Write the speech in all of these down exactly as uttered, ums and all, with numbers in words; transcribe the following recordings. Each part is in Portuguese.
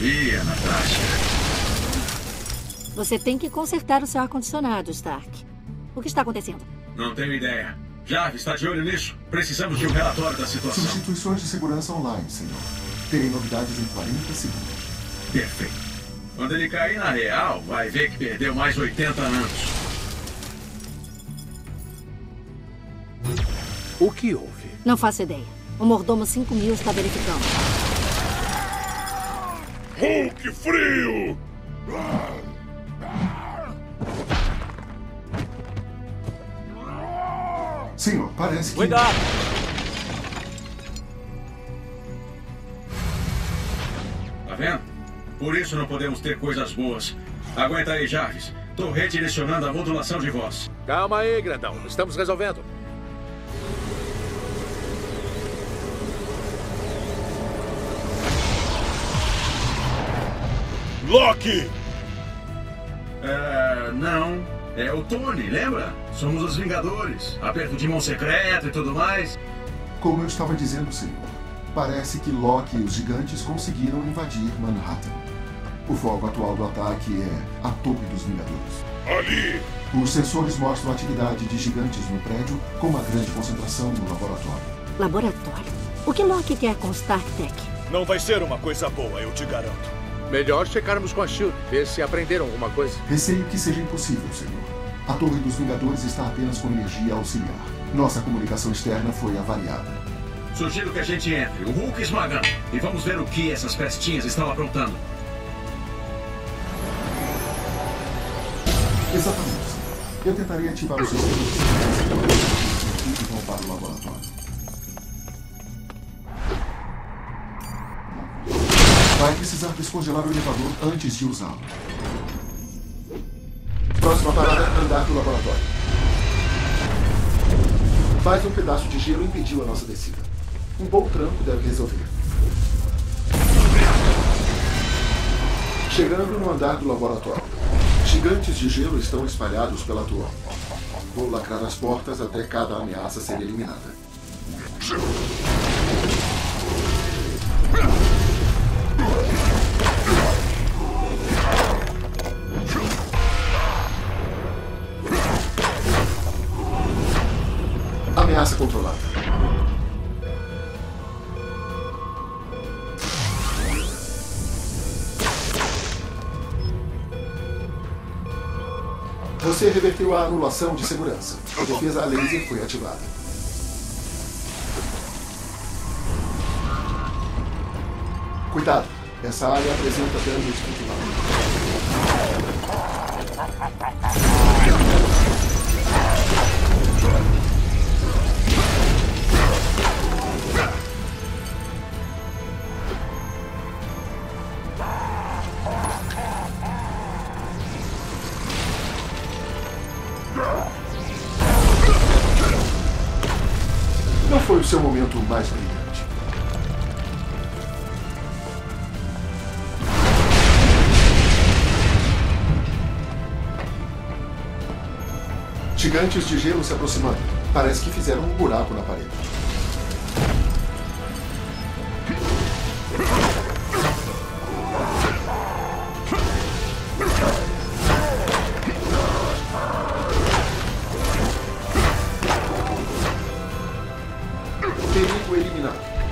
dia, Natasha. Você tem que consertar o seu ar-condicionado, Stark. O que está acontecendo? Não tenho ideia. Jarvis está de olho nisso. Precisamos de um relatório da situação. Substituições de segurança online, senhor. Terei novidades em quarenta segundos. Perfeito. Quando ele cair na real, vai ver que perdeu mais oitenta anos. O que houve? Não faço ideia. O mordomo cinco mil está verificando. Hulk frio! Senhor, parece que... Cuidado! Tá vendo? Por isso não podemos ter coisas boas. Aguenta aí, Jarvis. Tô redirecionando a modulação de voz. Calma aí, grandão. Estamos resolvendo. Loki! Ah, não. É o Tony, lembra? Somos os Vingadores. Aperto de mão secreto e tudo mais. Como eu estava dizendo, senhor, parece que Loki e os gigantes conseguiram invadir Manhattan. O foco atual do ataque é a Torre dos Vingadores. Ali! Os sensores mostram a atividade de gigantes no prédio com uma grande concentração no laboratório. Laboratório? O que Loki quer com Stark Tech? Não vai ser uma coisa boa, eu te garanto. Melhor checarmos com a Shield, ver se aprenderam alguma coisa. Receio que seja impossível, senhor. A Torre dos Vingadores está apenas com energia auxiliar. Nossa comunicação externa foi avaliada. Sugiro que a gente entre, o Hulk esmagando, e vamos ver o que essas pestinhas estão aprontando. Exatamente, senhor. Eu tentarei ativar os seus e vão para o laboratório. Vai precisar descongelar o elevador antes de usá-lo. Próxima parada, andar do laboratório. Mais um pedaço de gelo impediu a nossa descida. Um bom tranco deve resolver. Chegando no andar do laboratório. Gigantes de gelo estão espalhados pela torre. Vou lacrar as portas até cada ameaça ser eliminada. Ameaça controlada. Você reverteu a anulação de segurança. A defesa a laser foi ativada. Cuidado! Essa área apresenta danos estruturais. Não foi o seu momento mais brilhante. Gigantes de gelo se aproximando. Parece que fizeram um buraco na parede.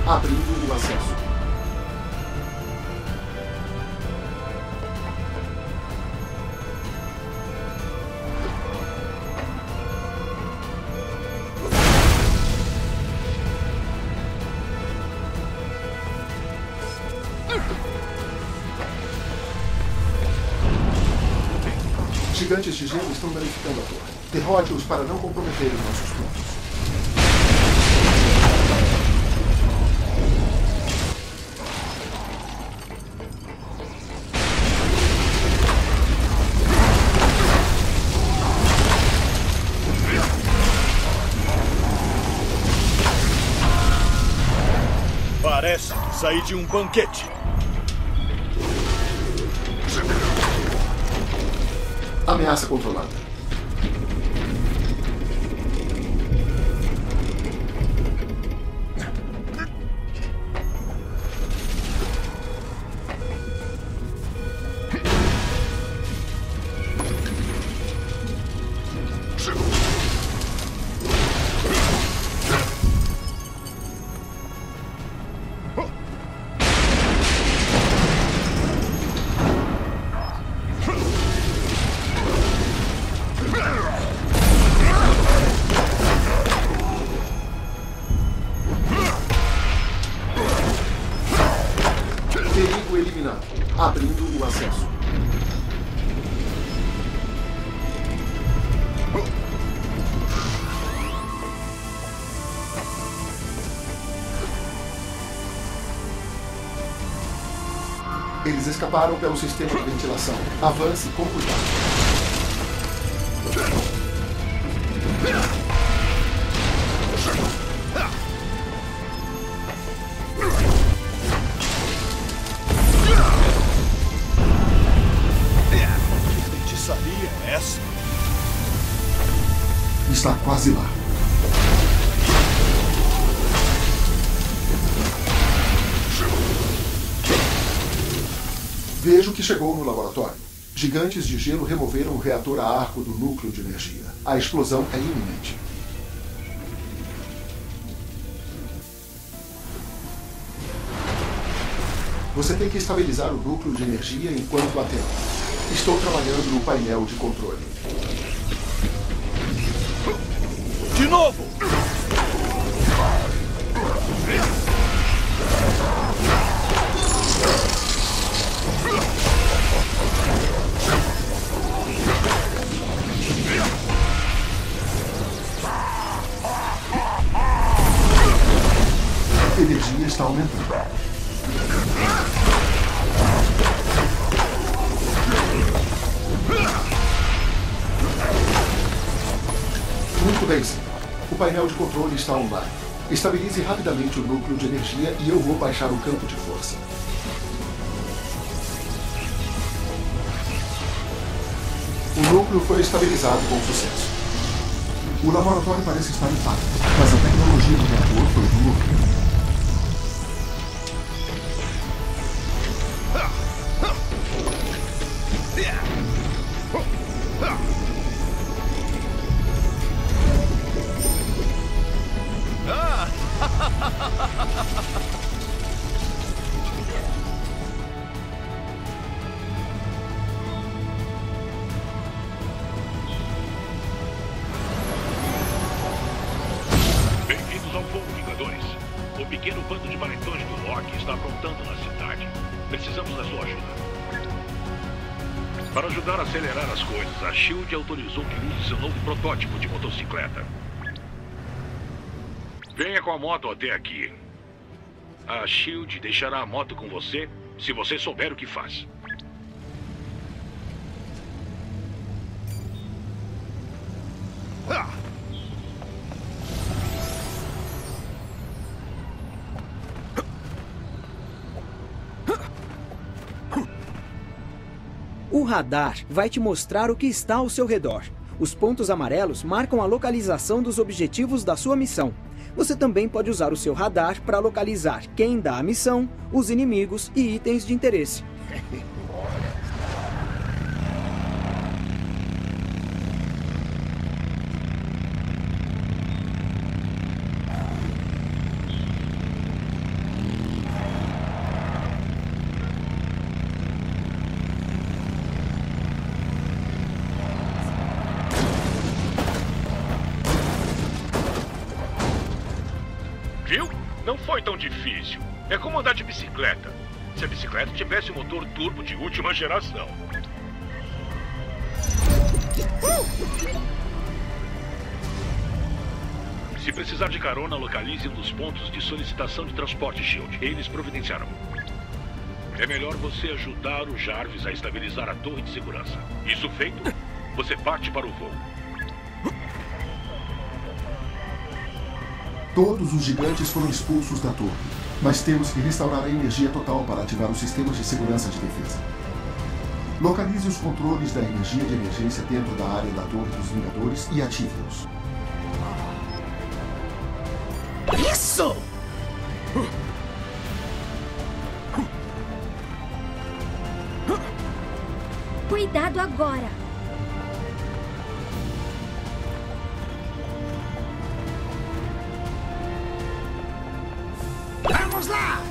Abrindo o acesso. Gigantes de gelo estão danificando a torre. Derrote-os para não comprometerem nossos planos. Parece que saí de um banquete. Ameaça controlada. Eles escaparam pelo sistema de ventilação. Avance com cuidado. Está quase lá. Vejo que chegou no laboratório. Gigantes de gelo removeram o reator a arco do núcleo de energia. A explosão é iminente. Você tem que estabilizar o núcleo de energia enquanto atende. Estou trabalhando no painel de controle. De novo! A energia está aumentando. Muito bem, senhor. O painel de controle está online. Estabilize rapidamente o núcleo de energia e eu vou baixar o campo de força. O núcleo foi estabilizado com sucesso. O laboratório parece estar intacto, mas a tecnologia do reator foi removida. Bem-vindos ao Polo Vingadores. O pequeno bando de valentões do Loki está aprontando na cidade. Precisamos da sua ajuda. Para ajudar a acelerar as coisas, a Shield autorizou que use seu novo protótipo de motocicleta. Venha com a moto até aqui. A Shield deixará a moto com você, se você souber o que faz. O radar vai te mostrar o que está ao seu redor. Os pontos amarelos marcam a localização dos objetivos da sua missão. Você também pode usar o seu radar para localizar quem dá a missão, os inimigos e itens de interesse. Viu? Não foi tão difícil. É como andar de bicicleta. Se a bicicleta tivesse um motor turbo de última geração. Se precisar de carona, localize um dos pontos de solicitação de transporte Shield. Eles providenciarão. É melhor você ajudar o Jarvis a estabilizar a torre de segurança. Isso feito, você parte para o voo. Todos os gigantes foram expulsos da torre, mas temos que restaurar a energia total para ativar os sistemas de segurança de defesa. Localize os controles da energia de emergência dentro da área da Torre dos Vingadores e ative-os. Isso! Cuidado agora! Vamos lá!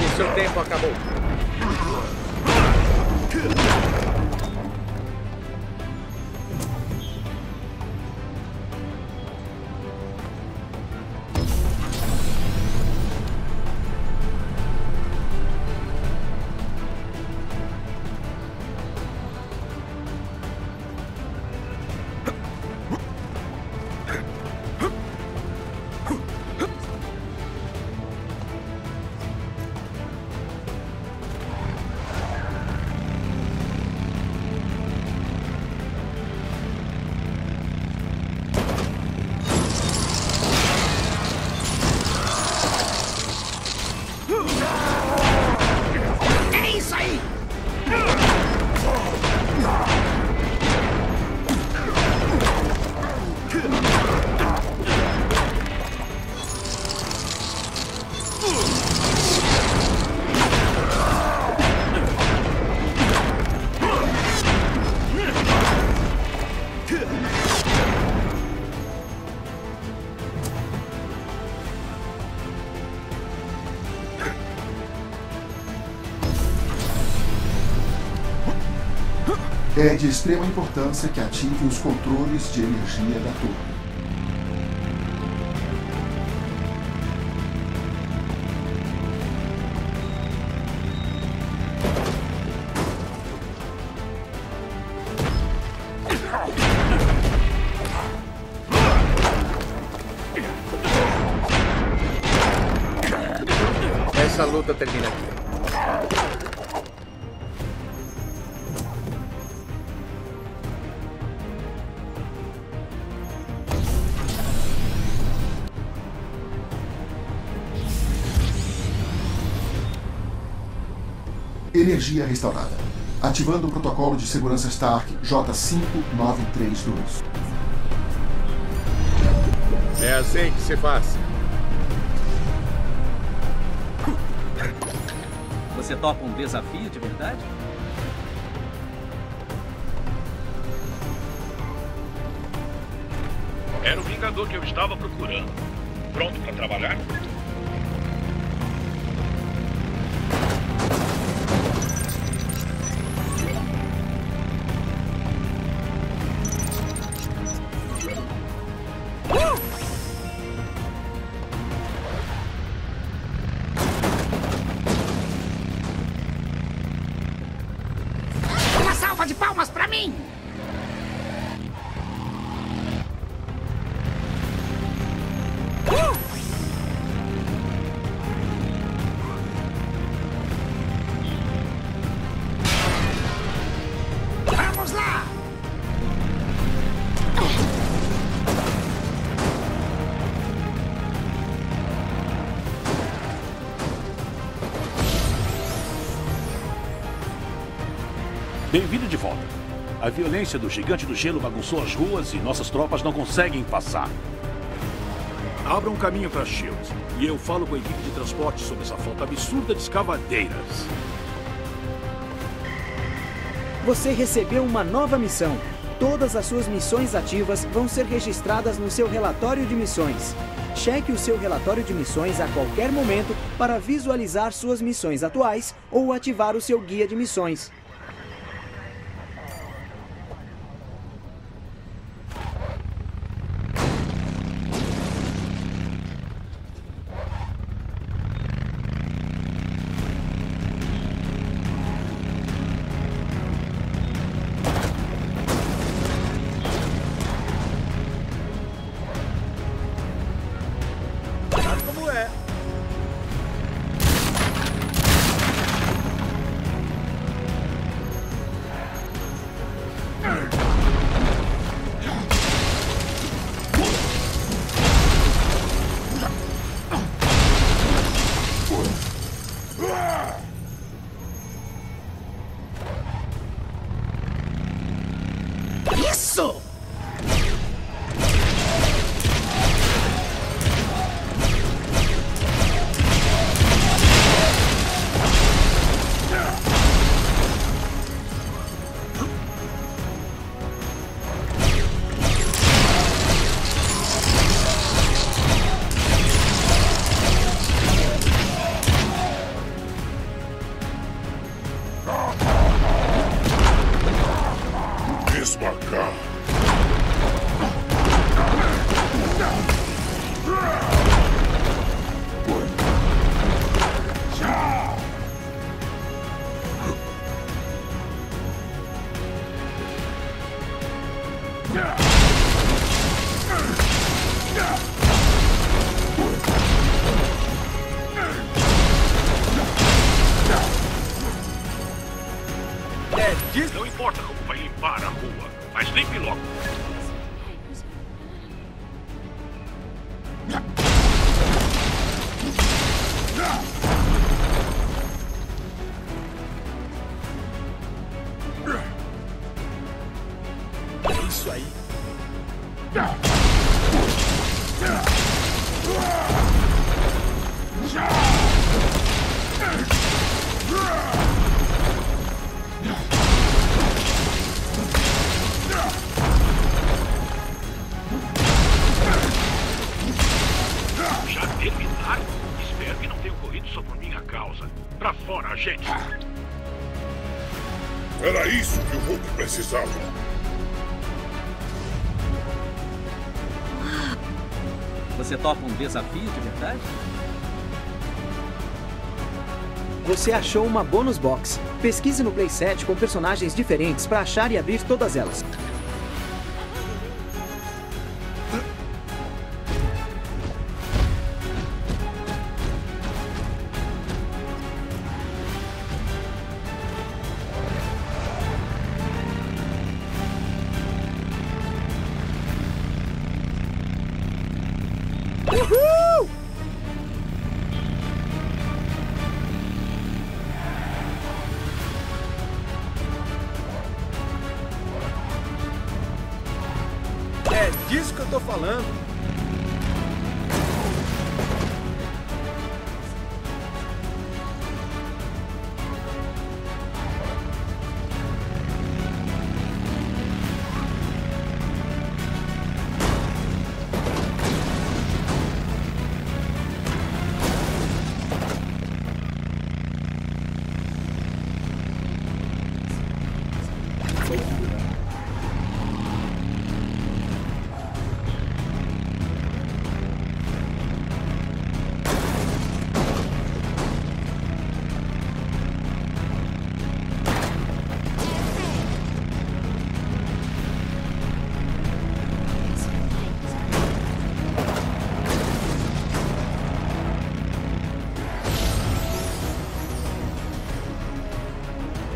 O seu tempo acabou. É de extrema importância que ative os controles de energia da torre. Essa luta termina aqui. Energia restaurada. Ativando o protocolo de segurança Stark J cinco nove três dois. É assim que se faz. Você topa um desafio de verdade? Era o Vingador que eu estava procurando. Pronto para trabalhar? Bem-vindo de volta. A violência do gigante do gelo bagunçou as ruas e nossas tropas não conseguem passar. Abram um caminho para Shield e eu falo com a equipe de transporte sobre essa falta absurda de escavadeiras. Você recebeu uma nova missão. Todas as suas missões ativas vão ser registradas no seu relatório de missões. Cheque o seu relatório de missões a qualquer momento para visualizar suas missões atuais ou ativar o seu guia de missões. Não importa como vai limpar a rua, mas limpe logo. É isso aí. Era isso que o Hulk precisava. Você topa um desafio de verdade? Você achou uma bônus box. Pesquise no playset com personagens diferentes para achar e abrir todas elas.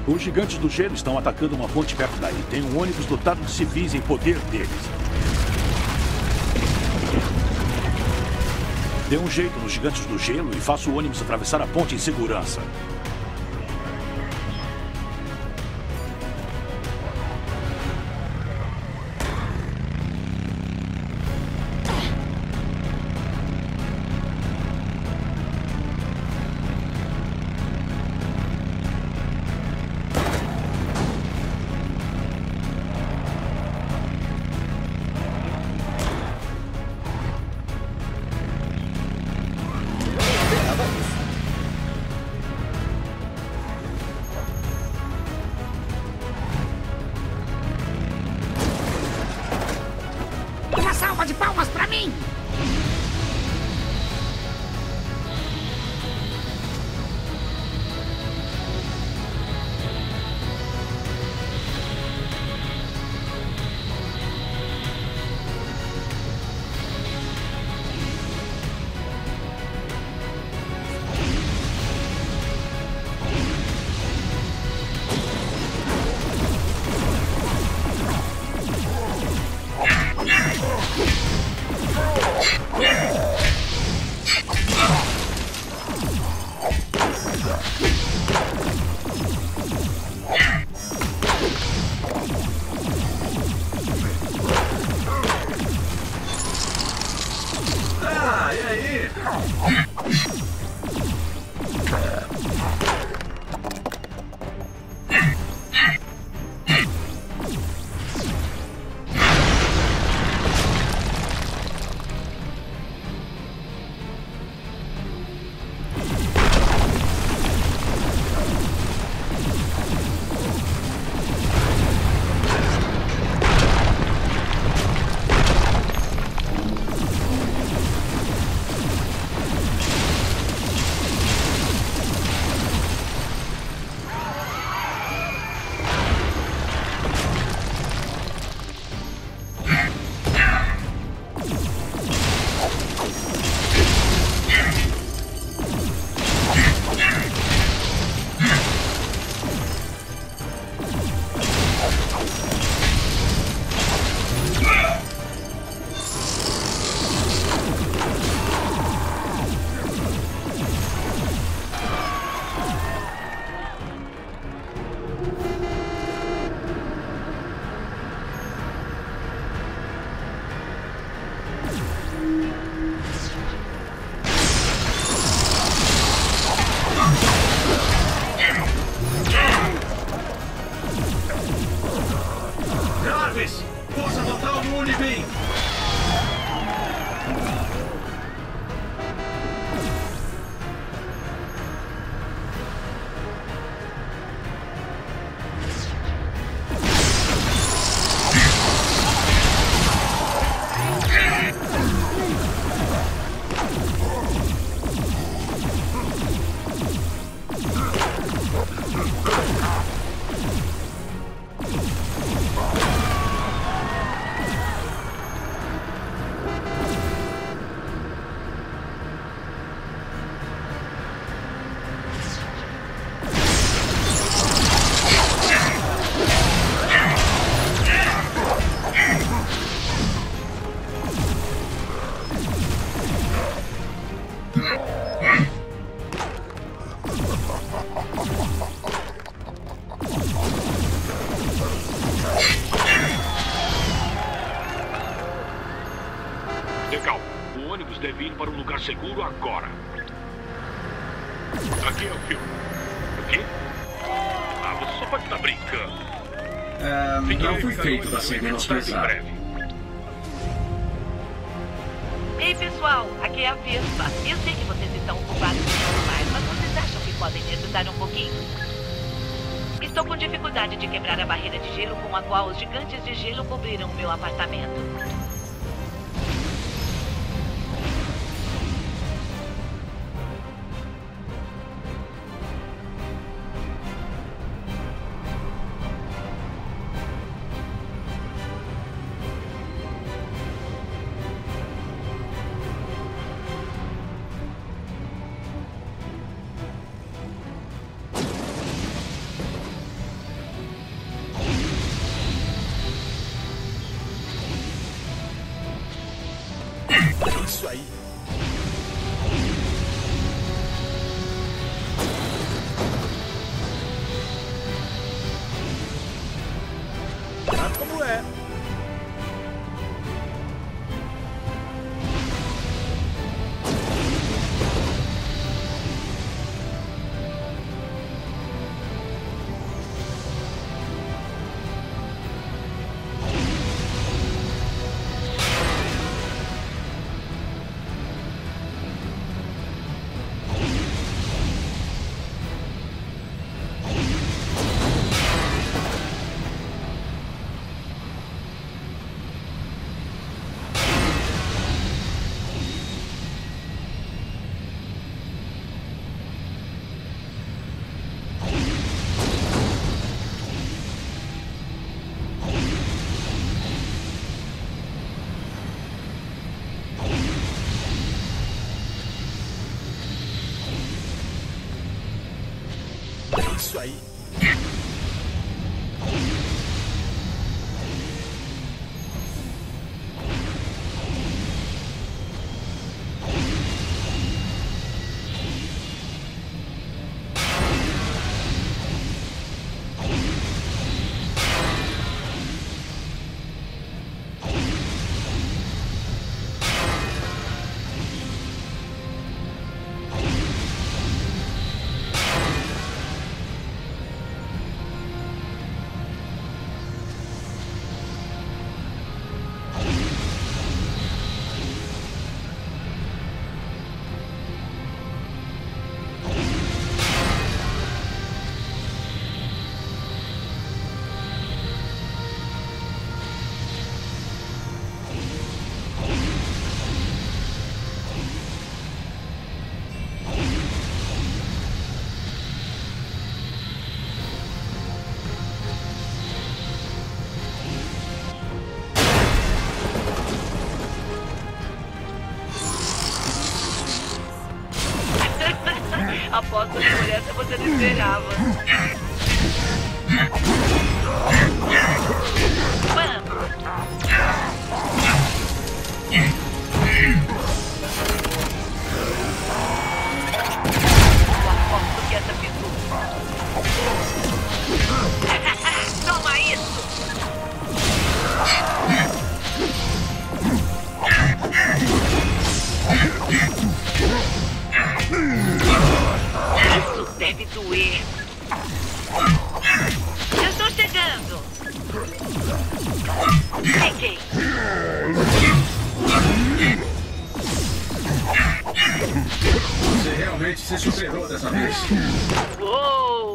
Os gigantes do gelo estão atacando uma fonte perto daí. Tem um ônibus dotado de civis em poder deles. Dê um jeito nos gigantes do gelo e faça o ônibus atravessar a ponte em segurança. Legal. O ônibus deve ir para um lugar seguro agora. Aqui é o filme. Aqui? Ah, você só pode estar brincando. É, não foi feito para ser menosprezado. Ei, pessoal, aqui é a Vespa. Eu sei que vocês estão ocupados demais, mas vocês acham que podem me ajudar um pouquinho? Estou com dificuldade de quebrar a barreira de gelo com a qual os gigantes de gelo cobriram meu apartamento. Aposto que por essa você não esperava. Eu aposto que essa pisou. Toma isso! Isso deve doer. Eu estou chegando. Peguei. Você realmente se superou dessa vez. Uou!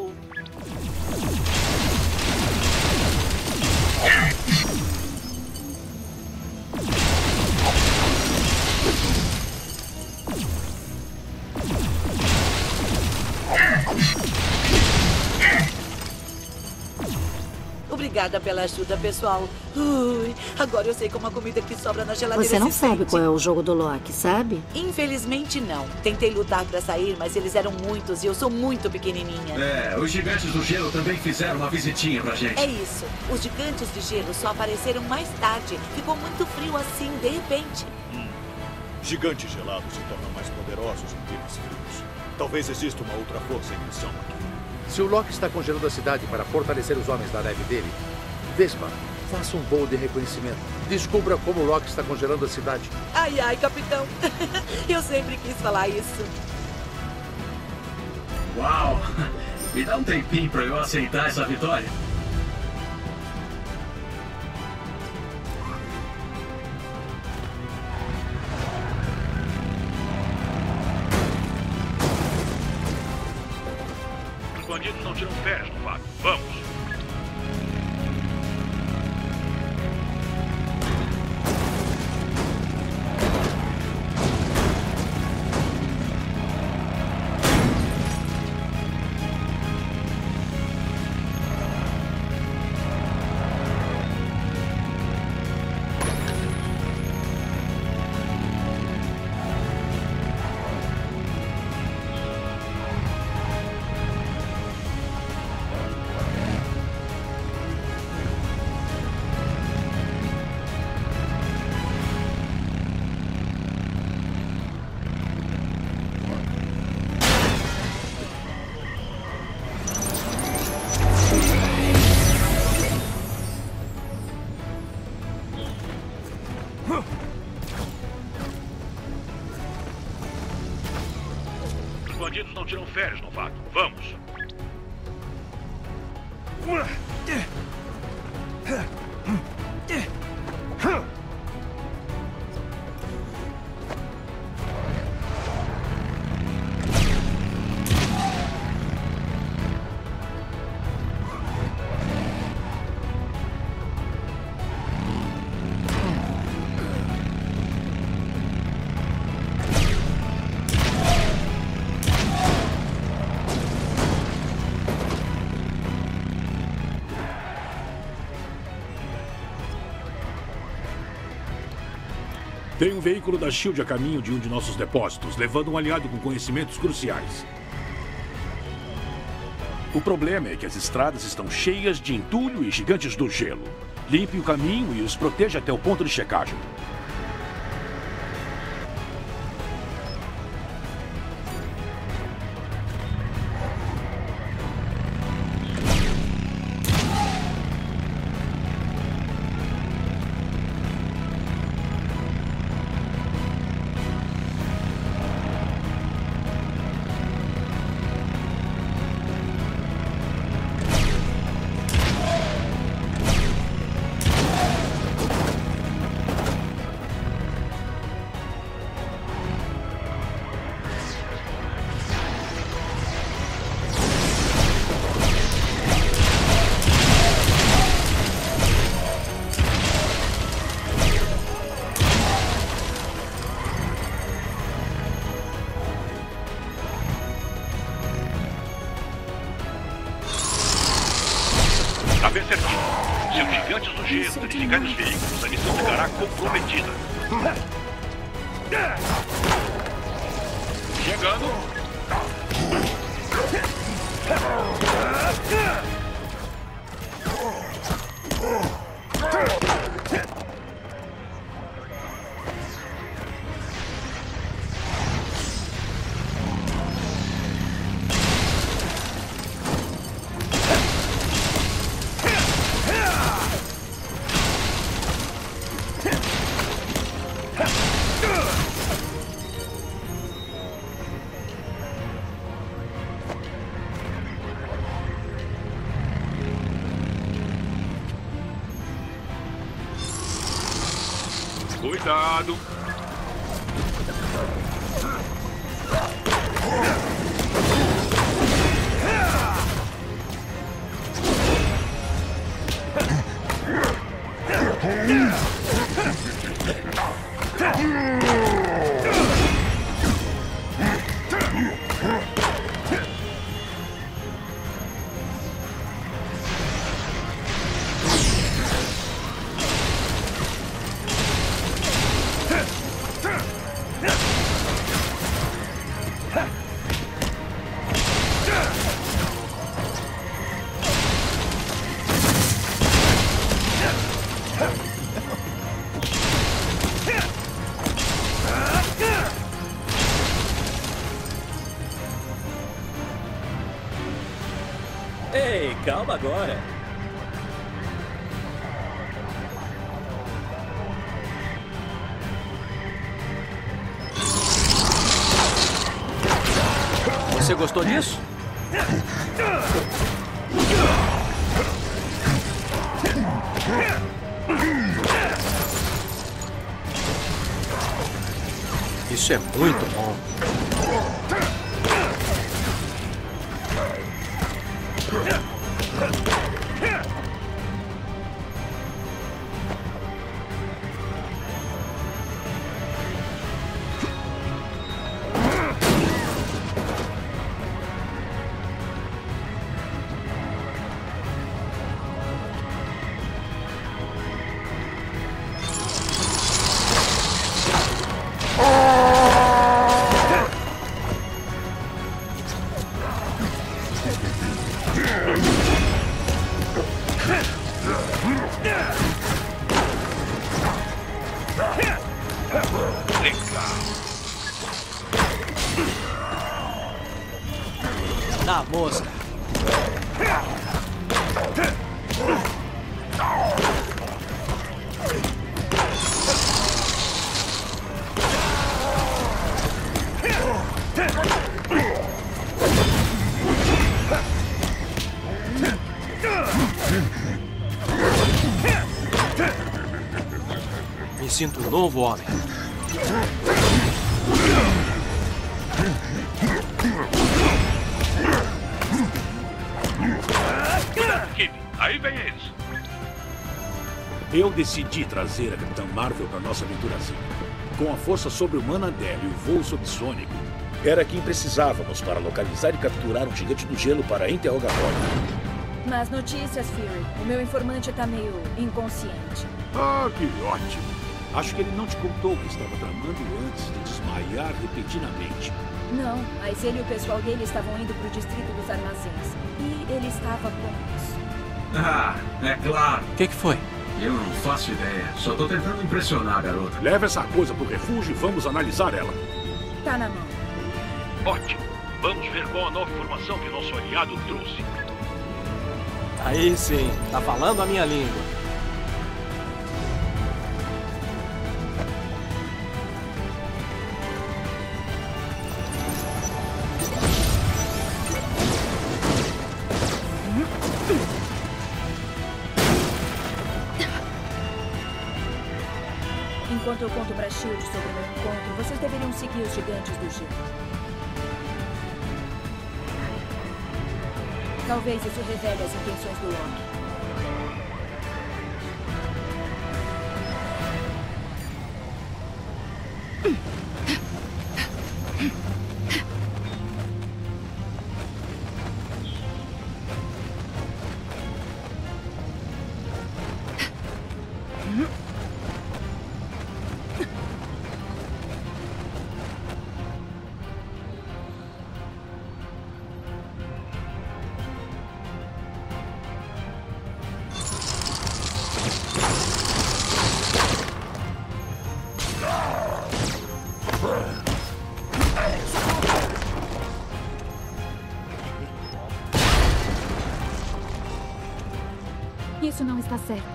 Obrigada pela ajuda, pessoal. Ui, agora eu sei como a comida que sobra na geladeira se sente. Você não sabe qual é o jogo do Loki, sabe? Infelizmente, não. Tentei lutar pra sair, mas eles eram muitos e eu sou muito pequenininha. É, os gigantes do gelo também fizeram uma visitinha pra gente. É isso. Os gigantes de gelo só apareceram mais tarde. Ficou muito frio assim, de repente. Hum. Gigantes gelados se tornam mais poderosos em climas frios. Talvez exista uma outra força em missão aqui. Se o Loki está congelando a cidade para fortalecer os homens da neve dele, Vespa, faça um voo de reconhecimento. Descubra como o Loki está congelando a cidade. Ai, ai, capitão. Eu sempre quis falar isso. Uau! Me dá um tempinho para eu aceitar essa vitória. Tiram férias, novato. Vamos! Tem um veículo da Shield a caminho de um de nossos depósitos, levando um aliado com conhecimentos cruciais. O problema é que as estradas estão cheias de entulho e gigantes do gelo. Limpe o caminho e os proteja até o ponto de checagem. Cuidado! Ei, calma agora. Você gostou disso? Isso é muito bom. Na mosca. Me sinto um novo homem. Aí vem eles. Eu decidi trazer a Capitã Marvel para nossa aventurazinha. Com a força sobre-humana dela e o voo subsônico, era quem precisávamos para localizar e capturar um gigante do gelo para interrogatório. Mas notícias, Fury. O meu informante está meio inconsciente. Ah, que ótimo. Acho que ele não te contou o que estava tramando antes de desmaiar repentinamente. Não, mas ele e o pessoal dele estavam indo para o distrito dos armazéns. E ele estava com isso. Ah, é claro. O que, que foi? Eu não faço ideia. Só tô tentando impressionar a garota. Leva essa coisa pro refúgio e vamos analisar ela. Tá na mão. Ótimo. Vamos ver qual a nova informação que nosso aliado trouxe. Aí sim. Tá falando a minha língua. Enquanto eu conto para Shield sobre o meu encontro, vocês deveriam seguir os gigantes do Shield. Talvez isso revele as intenções do homem. Isso não está certo.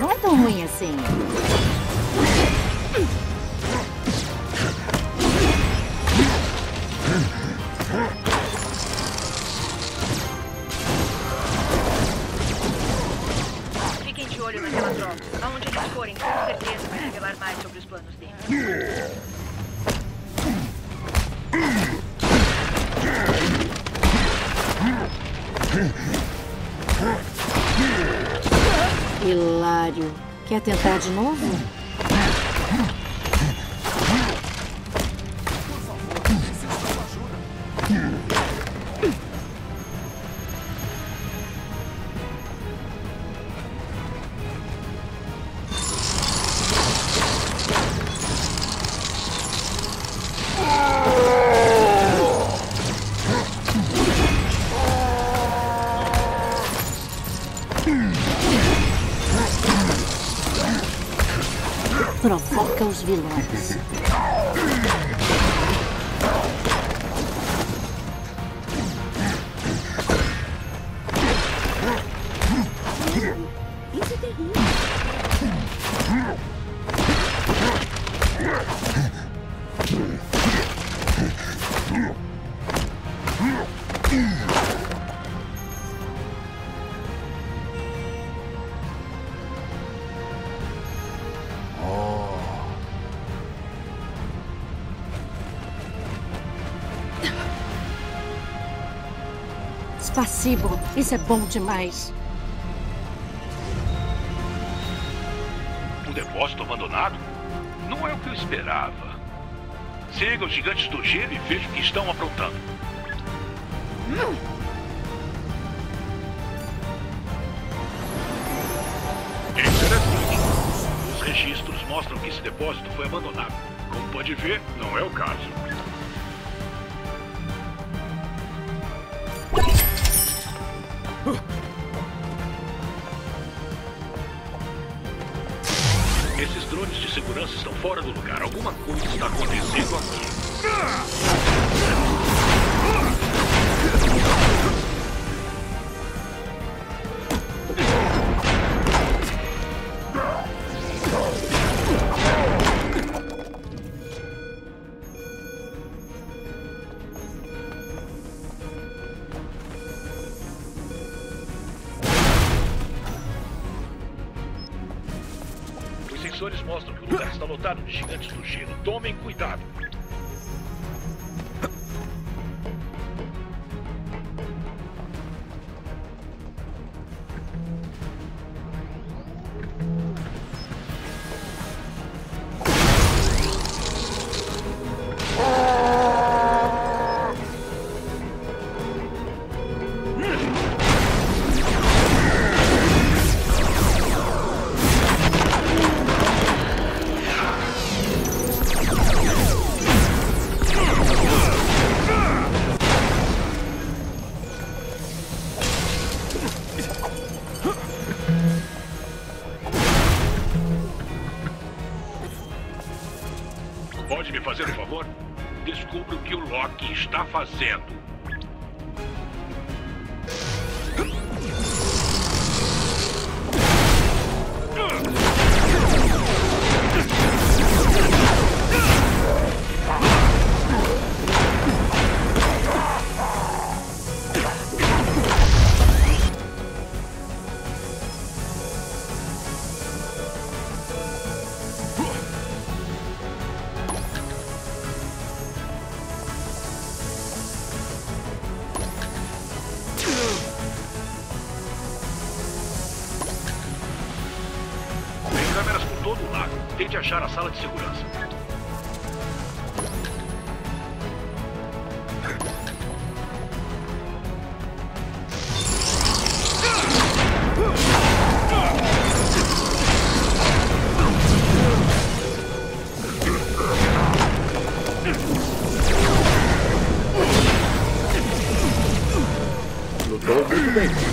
Não é tão ruim assim. Hilário. Quer tentar de novo? Provoca os vilões. Passivo, isso é bom demais. Um depósito abandonado? Não é o que eu esperava. Siga os gigantes do gelo e veja o que estão aprontando. Hum. Interessante. Os registros mostram que esse depósito foi abandonado. Como pode ver, não é o caso. Esses drones de segurança estão fora do lugar. Alguma coisa está acontecendo aqui. Gigantes do gelo, tomem cuidado. Fazendo. Tente achar a sala de segurança. Lutou muito bem.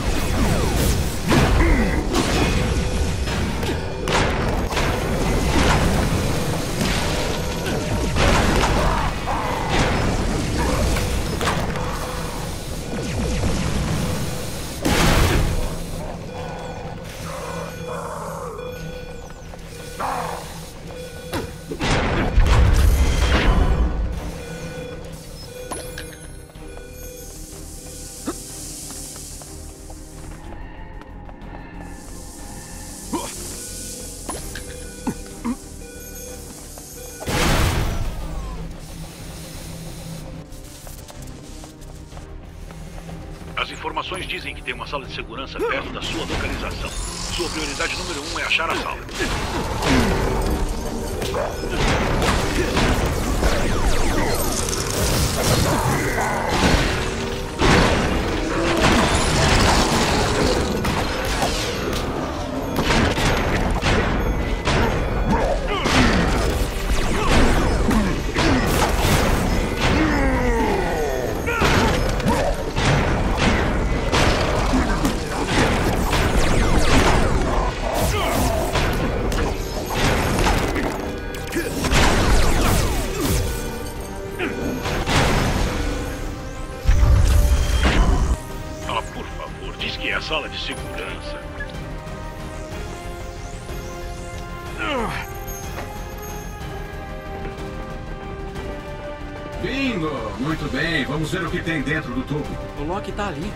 As informações dizem que tem uma sala de segurança perto da sua localização. Sua prioridade número um é achar a sala. Sala de segurança. Bingo! Muito bem, vamos ver o que tem dentro do tubo. O Loki tá ali.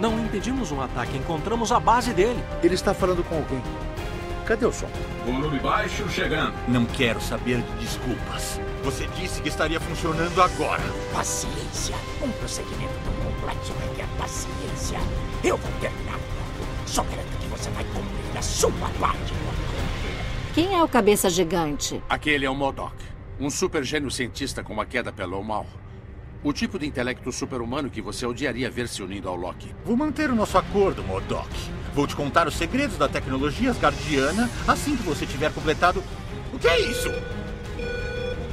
Não impedimos um ataque, encontramos a base dele. Ele está falando com alguém. Cadê o som? Volume baixo chegando. Não quero saber de desculpas. Você disse que estaria funcionando agora. Paciência. Um procedimento tão complexo requer paciência. Eu vou terminar. Só garanto que você vai cumprir a sua parte. Quem é o cabeça gigante? Aquele é o Modok. Um super gênio cientista com uma queda pelo mal. O tipo de intelecto super-humano que você odiaria ver se unindo ao Loki. Vou manter o nosso acordo, Modok. Vou te contar os segredos da tecnologia asgardiana assim que você tiver completado... O que é isso?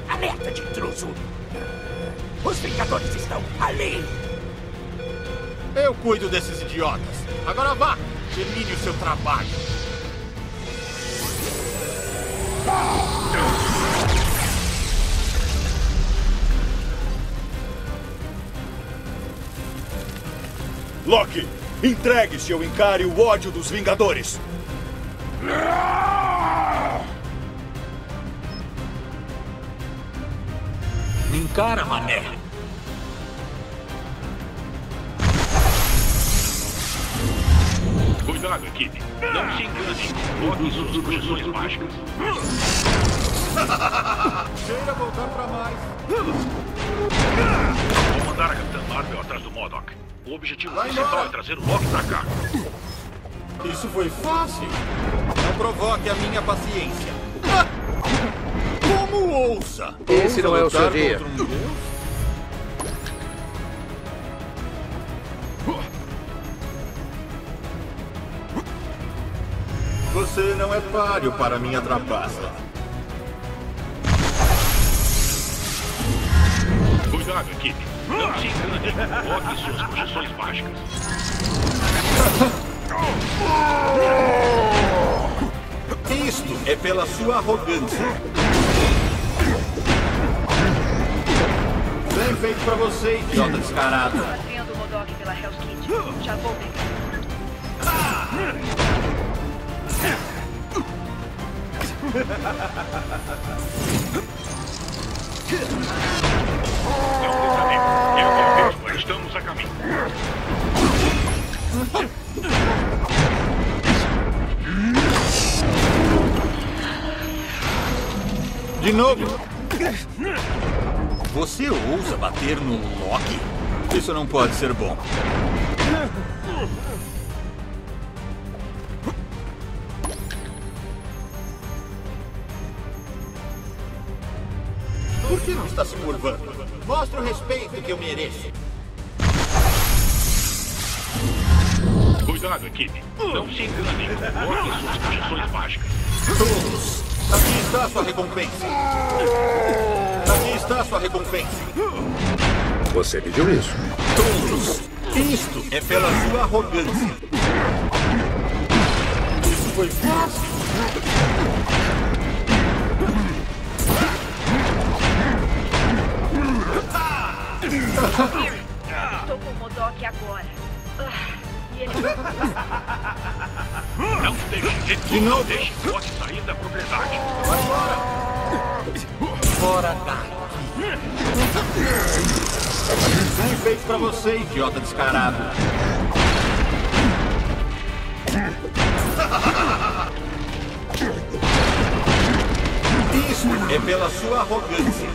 Alerta de intruso! Os Vingadores estão ali! Eu cuido desses idiotas. Agora vá! Termine o seu trabalho. Loki, entregue-se ou encare o ódio dos Vingadores. Encara, mané. Cuidado, equipe. Não se engane. Bote suas projeções mágicas. Cheira a voltar pra mais. Vou mandar a Capitã Marvel atrás do Modok. O objetivo principal é trazer o Loki pra cá. Isso foi fácil. Não provoque a minha paciência. Como ousa? Esse ousa não é o seu dia. Você não é páreo para minha trapaça. Cuidado, equipe. Não se engane. Coloque suas projeções mágicas. Isto é pela sua arrogância. Bem feito pra você, idiota descarado. Estou batendo o Modok pela Hell's Kitchen. Já vou pegar. Eu estamos a caminho. De novo? Você ousa bater no Loki? Isso não pode ser bom. Por que não está se curvando? Mostra o respeito que eu mereço. Cuidado, equipe. Não se engane. Coloque suas projeções mágicas. Todos. Aqui está a sua recompensa. Aqui está a sua recompensa. Você pediu isso. Todos. Isto é pela sua arrogância. Isso foi fácil. Estou com o Modok agora. E ele... Não deixe, de não deixe, pode sair da propriedade. Vai embora! Fora daqui! Bem feito pra você, idiota descarado! Isso é pela sua arrogância!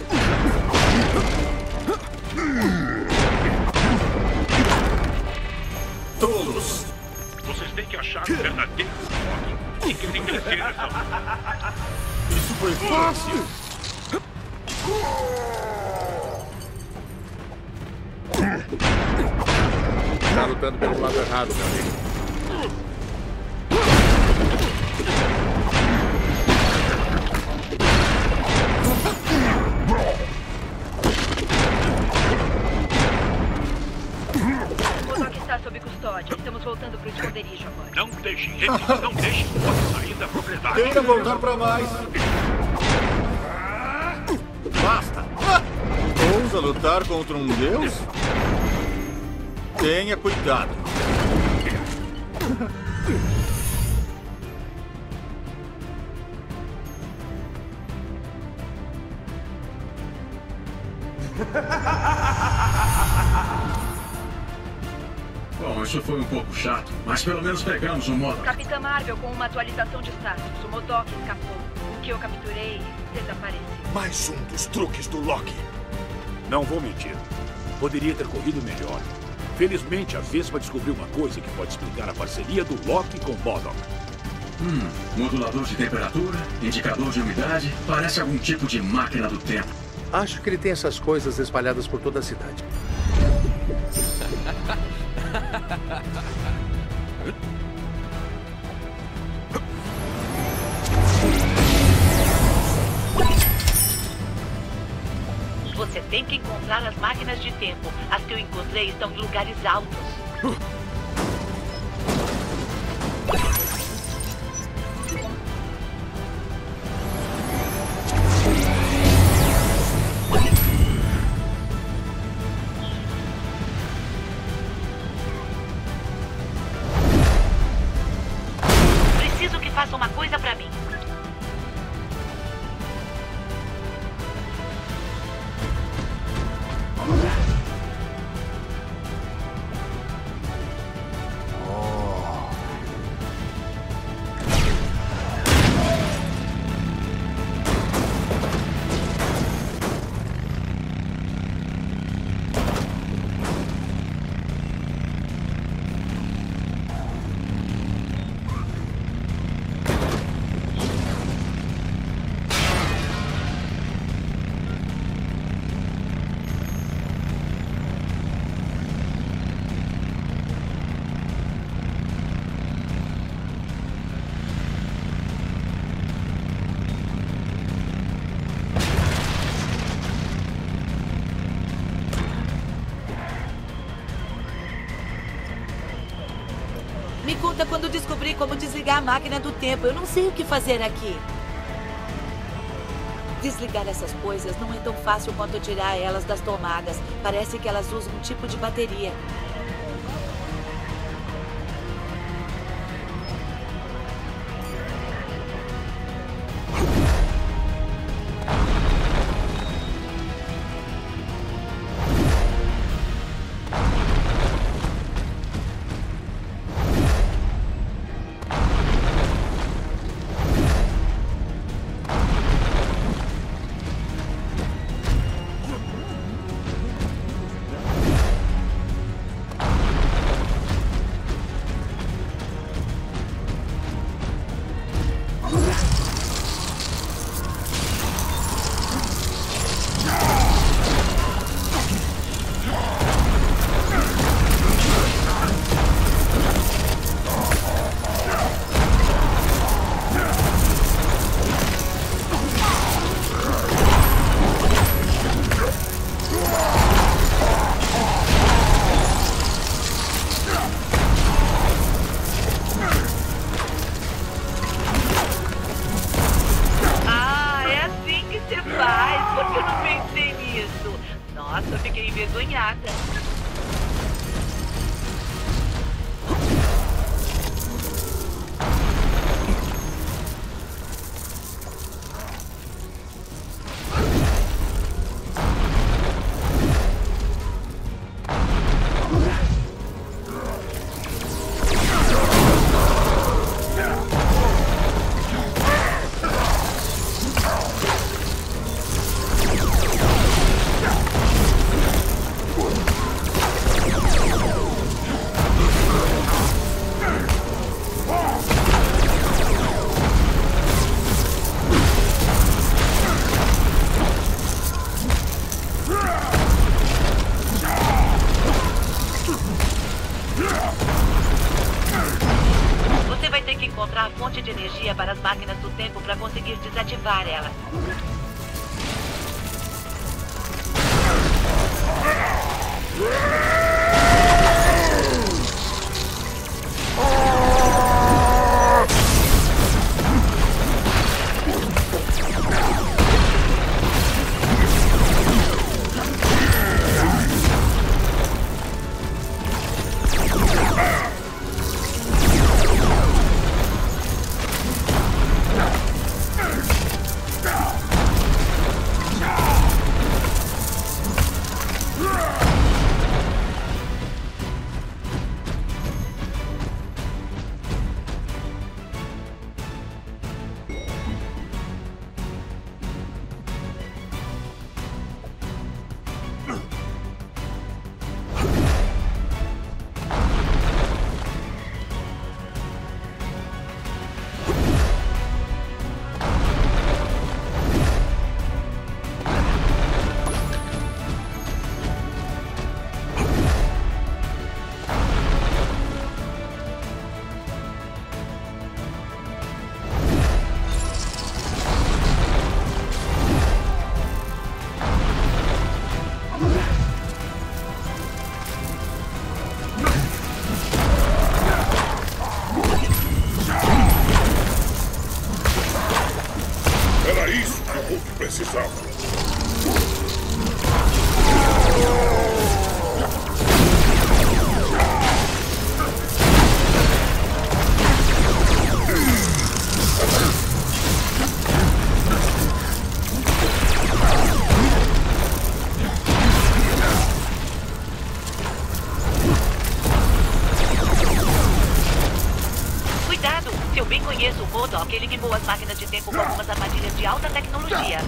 Isso foi fácil! Tá lutando pelo lado errado, meu amigo. Estamos voltando para o esconderijo agora. Não deixe, gente, não deixe. Pode sair da propriedade. Tenta voltar para mais. Basta. Ousa lutar contra um deus? Tenha cuidado. Isso foi um pouco chato, mas pelo menos pegamos um Modok. Capitã Marvel com uma atualização de status. O Modok escapou. O que eu capturei desapareceu. Mais um dos truques do Loki. Não vou mentir. Poderia ter corrido melhor. Felizmente, a Vespa descobriu uma coisa que pode explicar a parceria do Loki com Modok. Hum, modulador de temperatura, indicador de umidade, parece algum tipo de máquina do tempo. Acho que ele tem essas coisas espalhadas por toda a cidade. Você tem que encontrar as máquinas de tempo. As que eu encontrei estão em lugares altos. Quando descobri como desligar a máquina do tempo, eu não sei o que fazer aqui. Desligar essas coisas não é tão fácil quanto tirar elas das tomadas. Parece que elas usam um tipo de bateria. encontrar fonte de energia para as máquinas do tempo para conseguir desativar ela. Modok, ele queimou as máquinas de tempo com algumas armadilhas de alta tecnologia.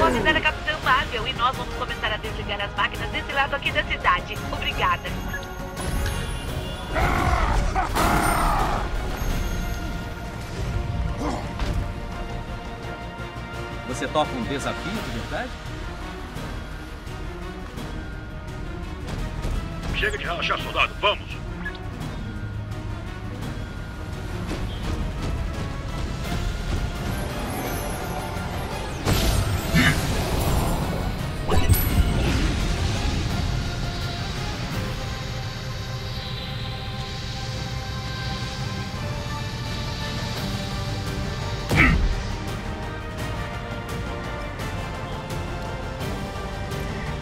Você era a Capitã Marvel e nós vamos começar a desligar as máquinas desse lado aqui da cidade. Obrigada. Você topa um desafio de verdade? Chega de relaxar, soldado. Vamos!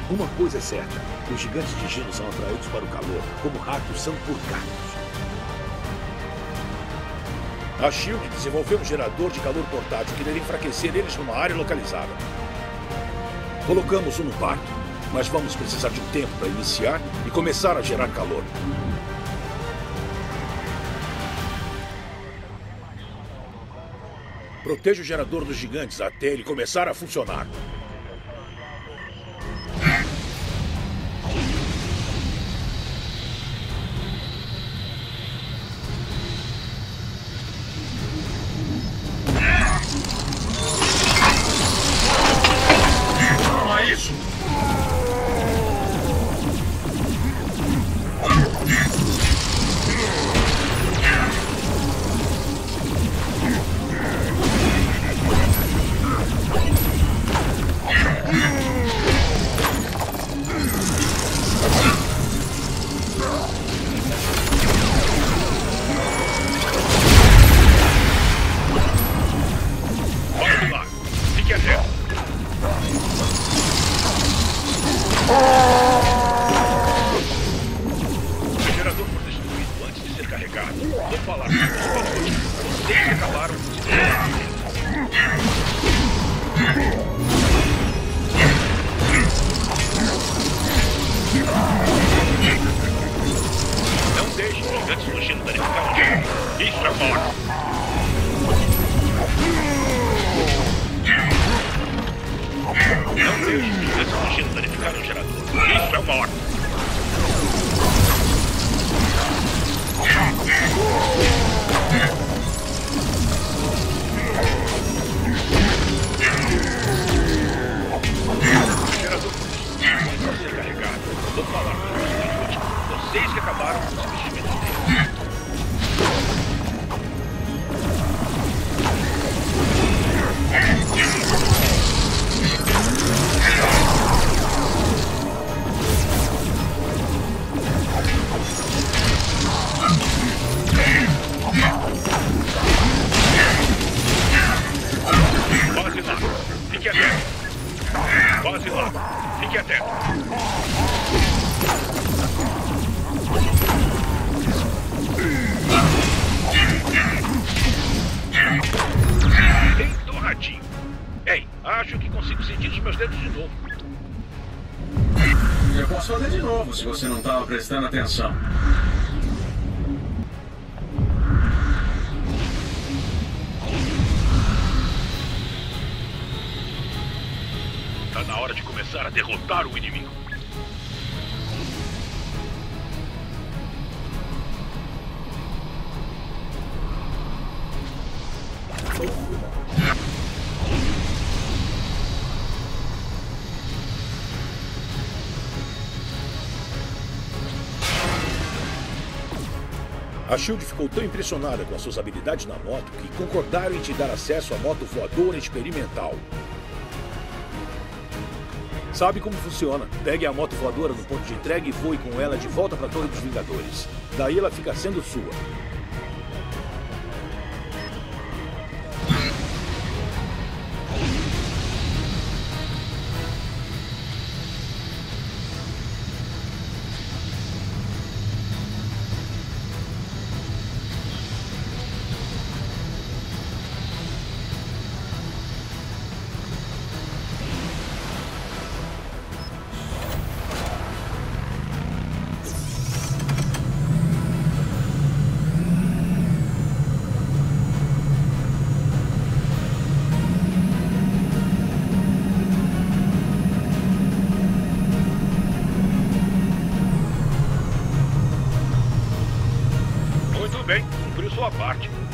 Uma coisa é certa, os gigantes de gelo são atraídos para o calor, como ratos são por gatos. A Shield desenvolveu um gerador de calor portátil que deve enfraquecer eles numa área localizada. Colocamos um no parque, mas vamos precisar de um tempo para iniciar e começar a gerar calor. Proteja o gerador dos gigantes até ele começar a funcionar. Não deixe os gigantes do Shield danificar o gerador. Isso é uma ordem. Você não estava prestando atenção. Tá na hora de começar a derrotar o inimigo. A Shield ficou tão impressionada com as suas habilidades na moto que concordaram em te dar acesso à moto voadora experimental. Sabe como funciona? Pegue a moto voadora no ponto de entrega e voe com ela de volta para a Torre dos Vingadores. Daí ela fica sendo sua.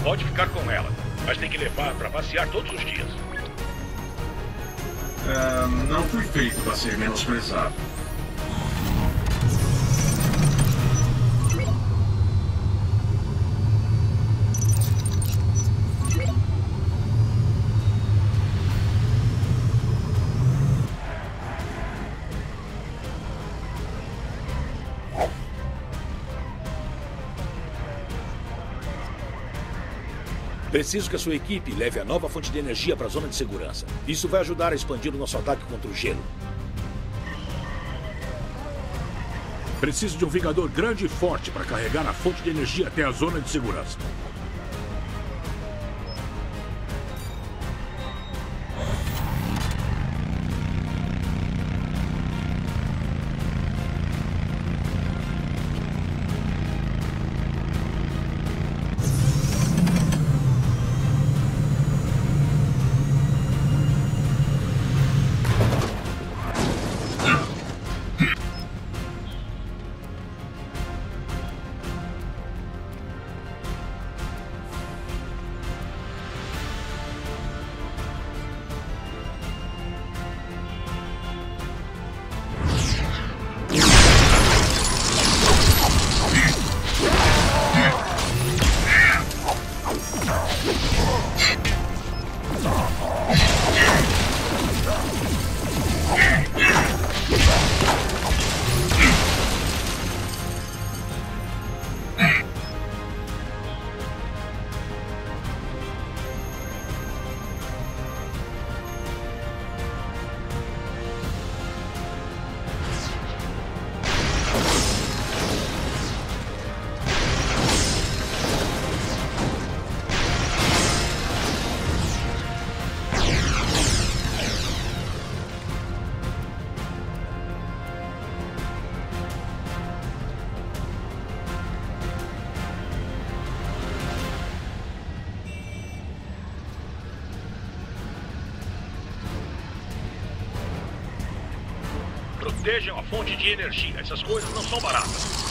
Pode ficar com ela, mas tem que levar para passear todos os dias. Uh, não fui feito para ser menosprezado. Preciso que a sua equipe leve a nova fonte de energia para a zona de segurança. Isso vai ajudar a expandir o nosso ataque contra o gelo. Preciso de um Vingador grande e forte para carregar a fonte de energia até a zona de segurança. Protejam a fonte de energia. Essas coisas não são baratas.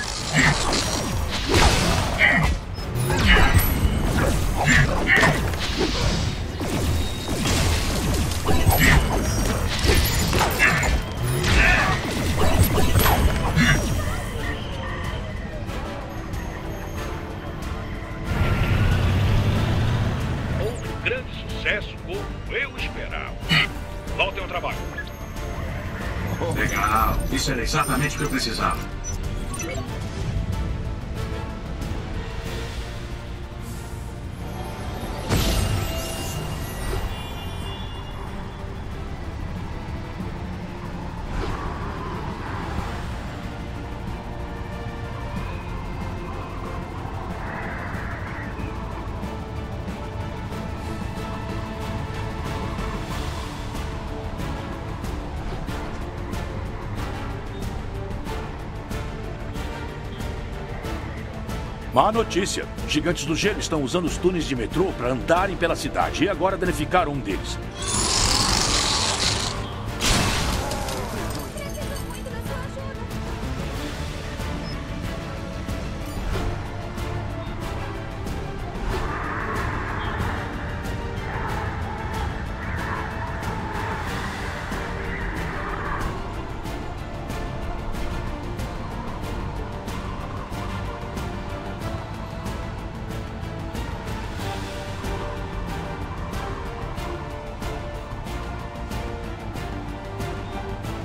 Outro grande sucesso como eu esperava. Voltem ao trabalho. Legal, isso era exatamente o que eu precisava. Má notícia. Gigantes do gelo estão usando os túneis de metrô para andarem pela cidade e agora danificaram um deles.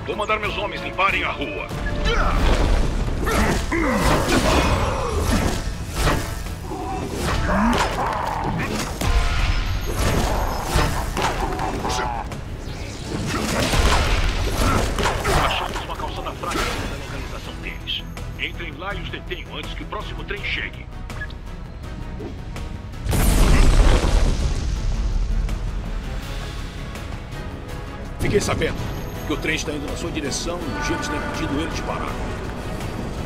Vou mandar meus homens limparem a rua. Achamos uma calçada fraca na localização deles. Entrem lá e os detenham antes que o próximo trem chegue. Fiquei sabendo que o trem está indo na sua direção e os giros têm pedido ele de parar.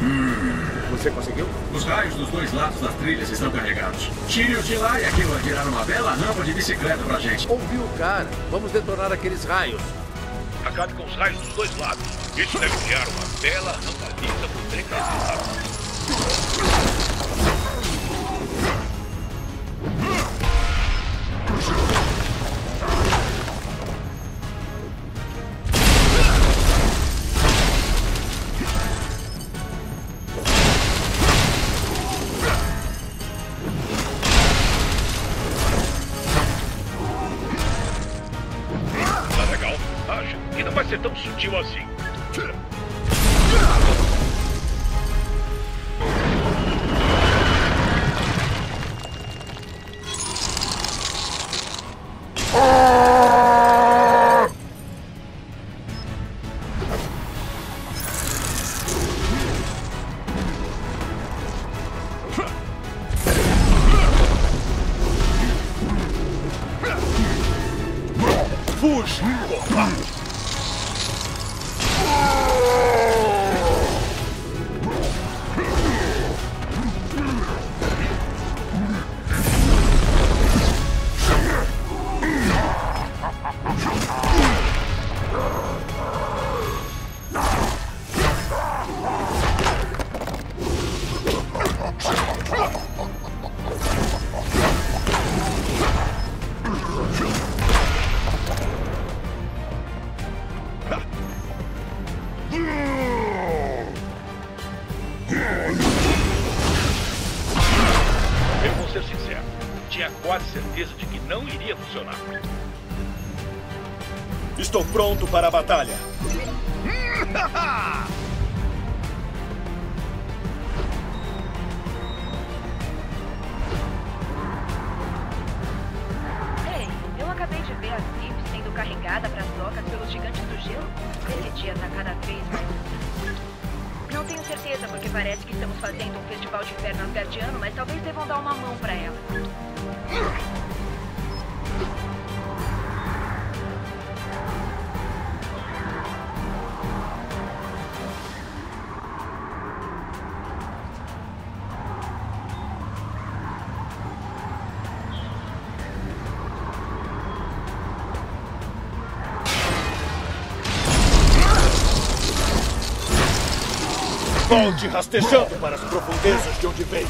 Hum. Você conseguiu? Os raios dos dois lados das trilhas estão carregados. Tire-os de lá e aquilo vai virar uma bela rampa de bicicleta pra gente. Ouviu, cara? Vamos detonar aqueles raios. Acabe com os raios dos dois lados. Isso deve criar uma bela rampa lisa pro trem carregado. Assim. Fuja! Eu vou ser sincero, tinha quase certeza de que não iria funcionar. Estou pronto para a batalha. Ei, eu acabei de ver a Zip sendo carregada para as docas pelos gigantes do gelo. Esse dia está cada vez mais... Não tenho certeza, porque parece que estamos fazendo um festival de inverno asgardiano, mas talvez devam dar uma mão pra ela. Volte rastejando para as profundezas de onde veio.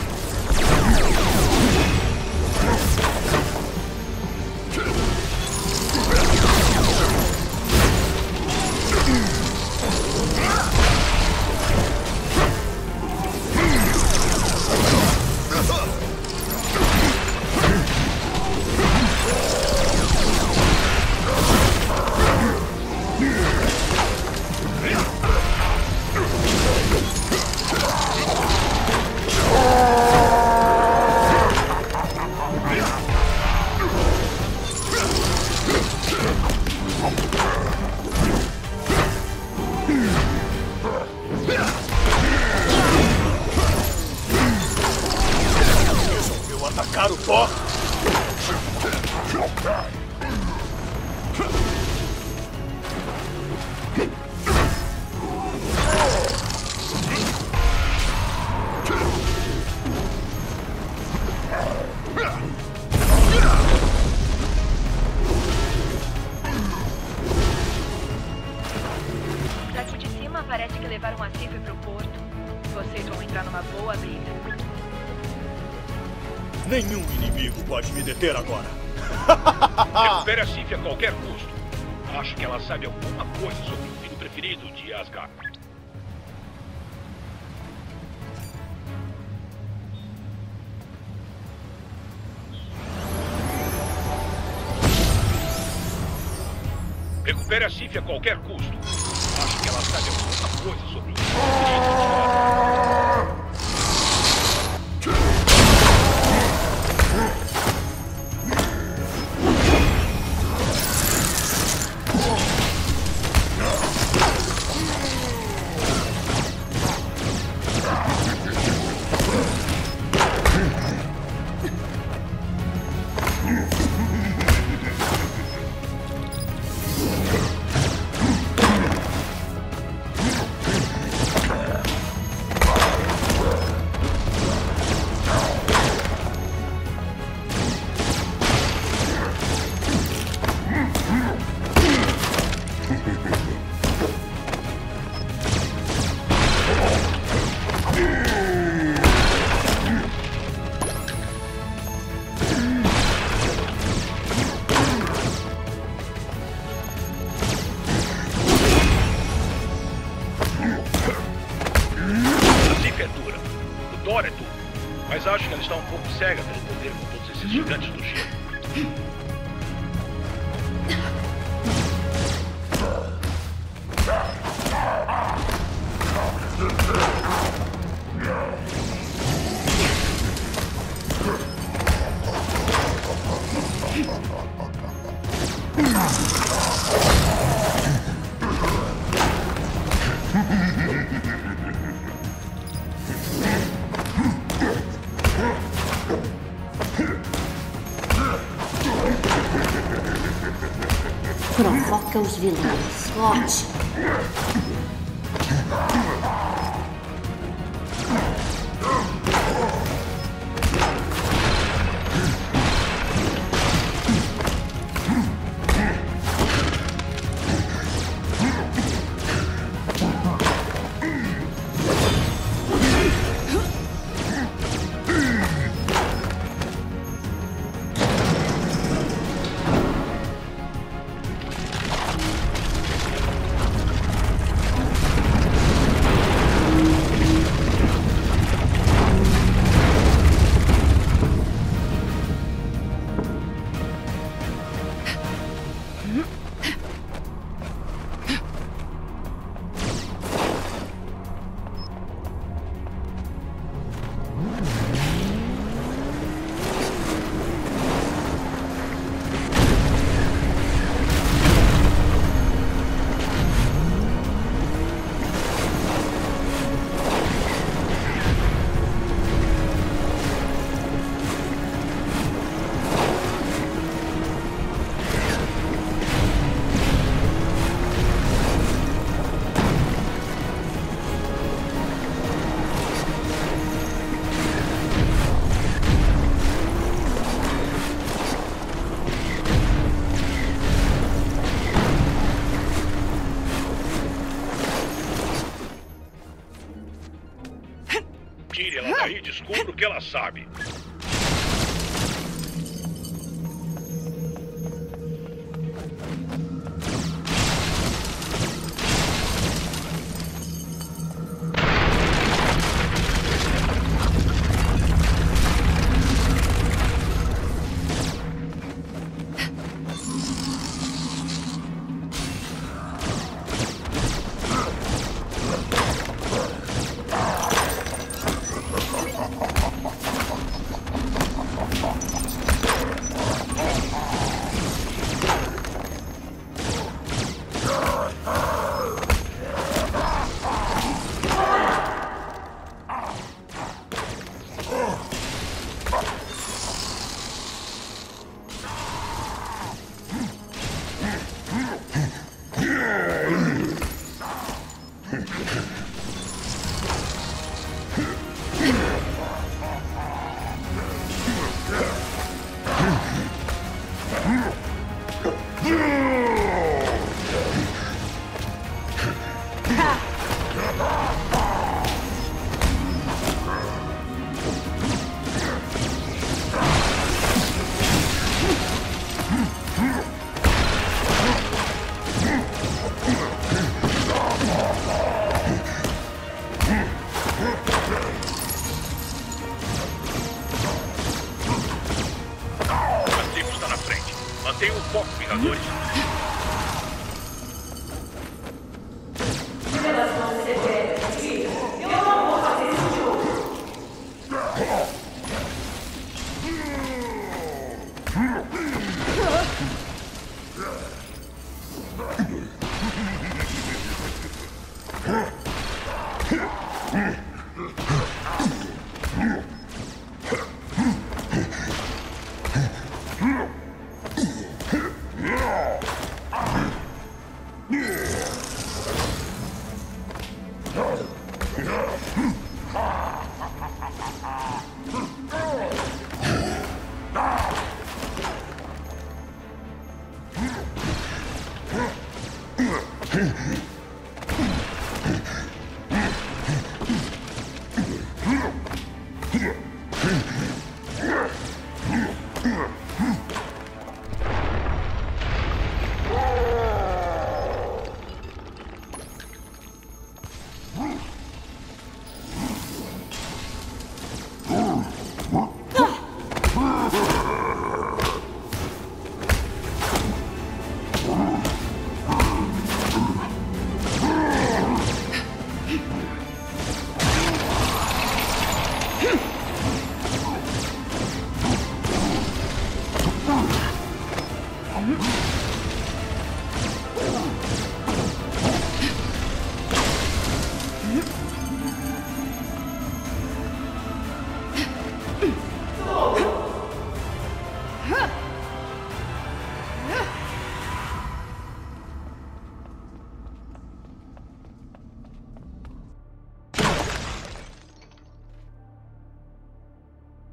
Nenhum inimigo pode me deter agora. Recupere a Sif a qualquer custo. Acho que ela sabe alguma coisa sobre o filho preferido de Asgard. Recupere a Sif a qualquer custo. Acho que ela sabe alguma coisa sobre o filho preferido de Asgard. Cega pelo poder com todos esses gigantes do Shield. Provoca os vilões. Ótimo. Tire ela daí e descubra o que ela sabe.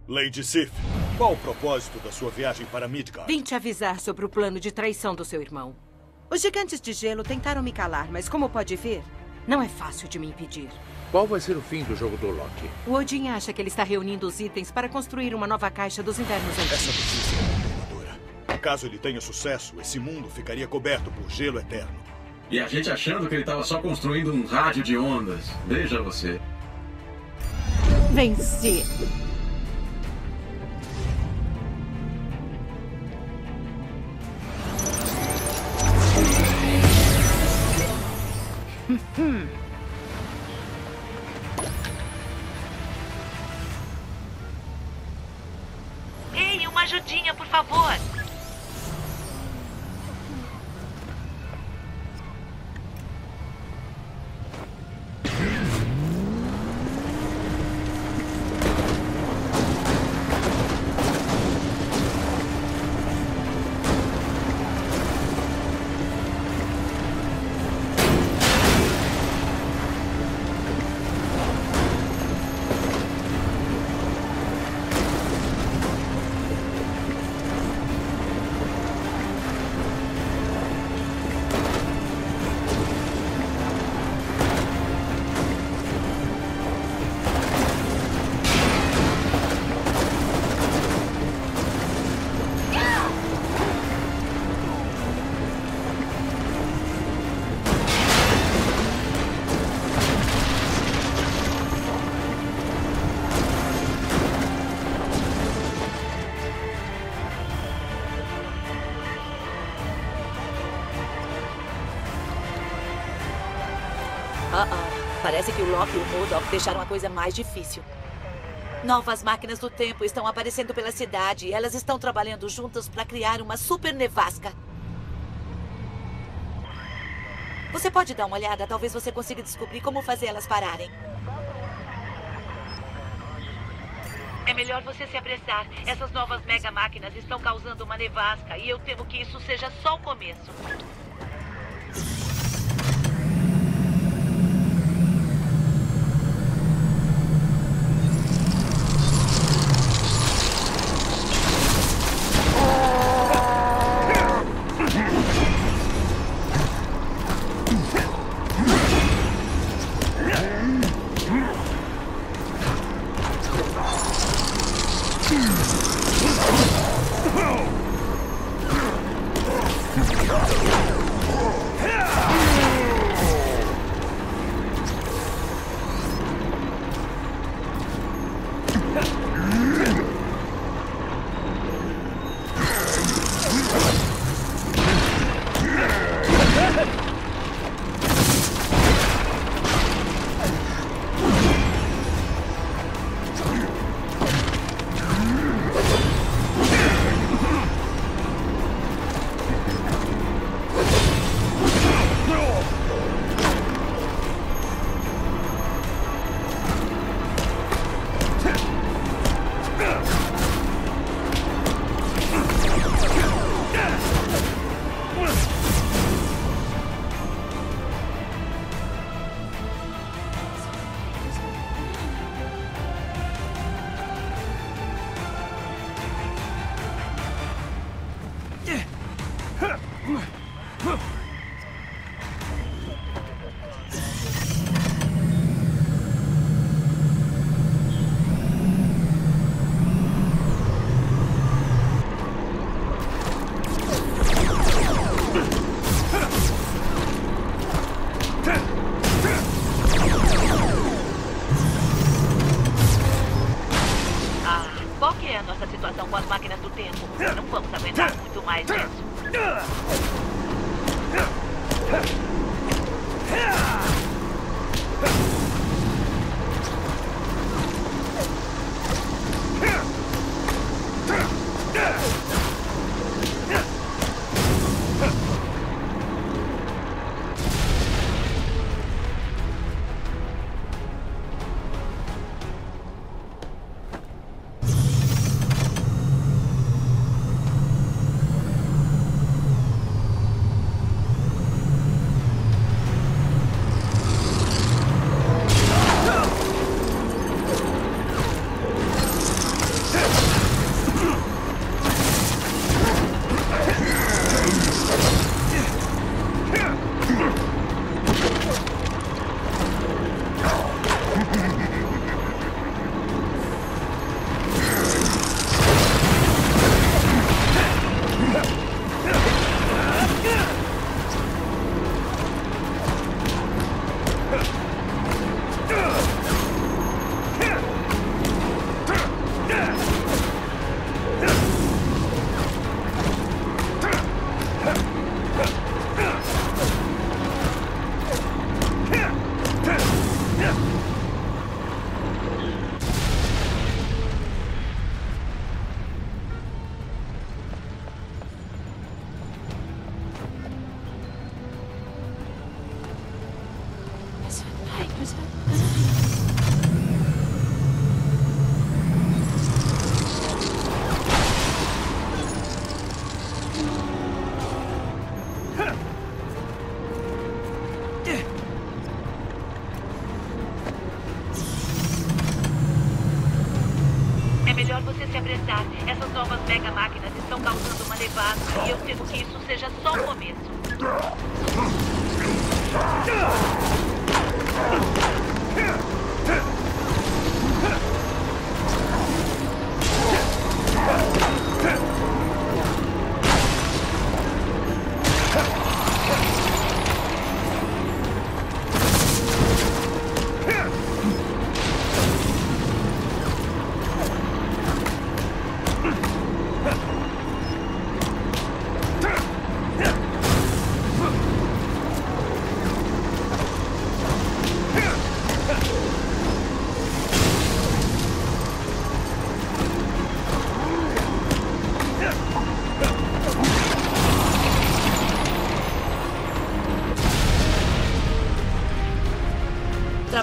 Lady Sif, qual o propósito da sua viagem para Midgard? Vim te avisar sobre o plano de traição do seu irmão. Os gigantes de gelo tentaram me calar, mas como pode ver, não é fácil de me impedir. Qual vai ser o fim do jogo do Loki? O Odin acha que ele está reunindo os itens para construir uma nova caixa dos invernos antigos. Essa notícia é inovadora. Caso ele tenha sucesso, esse mundo ficaria coberto por gelo eterno. E a gente achando que ele estava só construindo um rádio de ondas. Veja você. Venci. Ah, ah. Parece que o Loki e o Modok deixaram a coisa mais difícil. Novas máquinas do tempo estão aparecendo pela cidade e elas estão trabalhando juntas para criar uma super nevasca. Você pode dar uma olhada? Talvez você consiga descobrir como fazer elas pararem. É melhor você se apressar. Essas novas mega máquinas estão causando uma nevasca e eu temo que isso seja só o começo.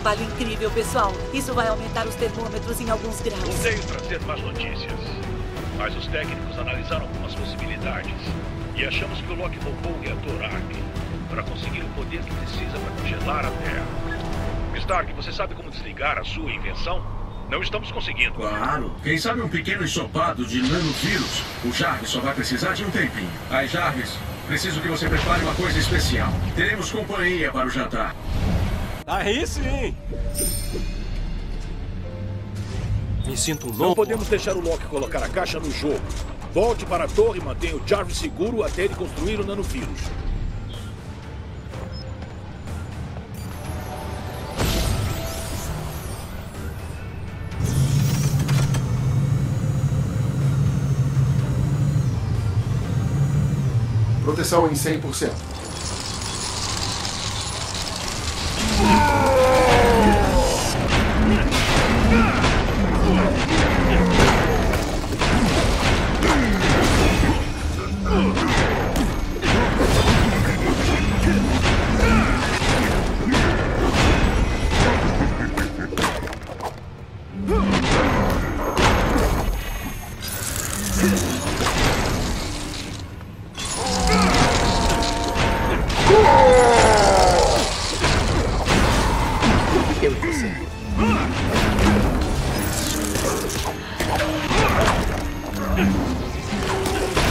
trabalho incrível, pessoal. Isso vai aumentar os termômetros em alguns graus. Não veio trazer más notícias, mas os técnicos analisaram algumas possibilidades e achamos que o Loki roubou o reator Ark para conseguir o poder que precisa para congelar a Terra. Stark, você sabe como desligar a sua invenção? Não estamos conseguindo. Claro. Quem sabe um pequeno ensopado de nanovírus? O Jarvis só vai precisar de um tempinho. Aí, Jarvis, preciso que você prepare uma coisa especial. Teremos companhia para o jantar. Aí sim! Me sinto louco. Não podemos deixar o Loki colocar a caixa no jogo. Volte para a torre e mantenha o Jarvis seguro até ele construir o nanovírus. Proteção em cem por cento.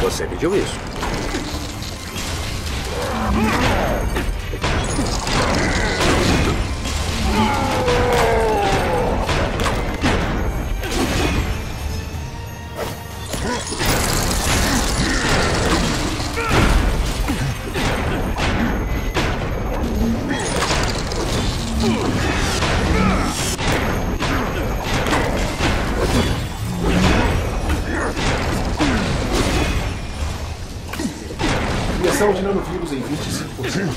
Você pediu isso? De nanovírus em vinte e cinco por cento.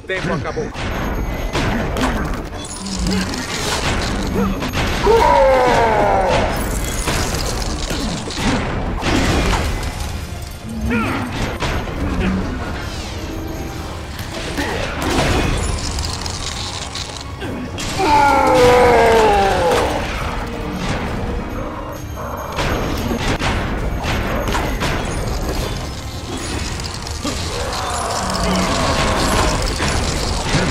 O tempo acabou. São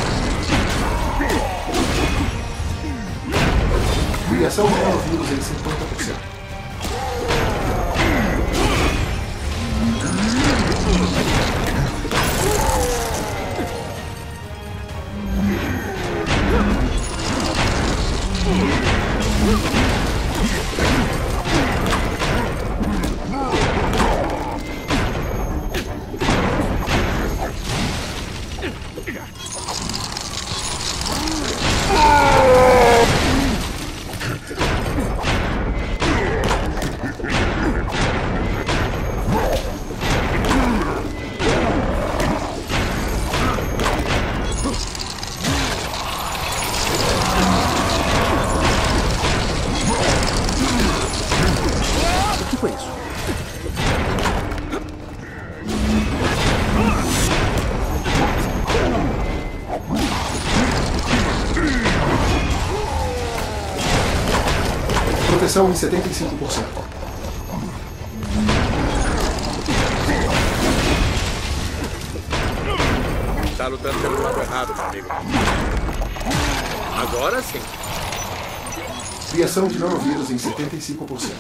de nanovírus em cinquenta por cento. Proteção em setenta e cinco por cento. Tá lutando pelo lado errado, meu amigo. Agora sim. Criação de nanovírus em setenta e cinco por cento.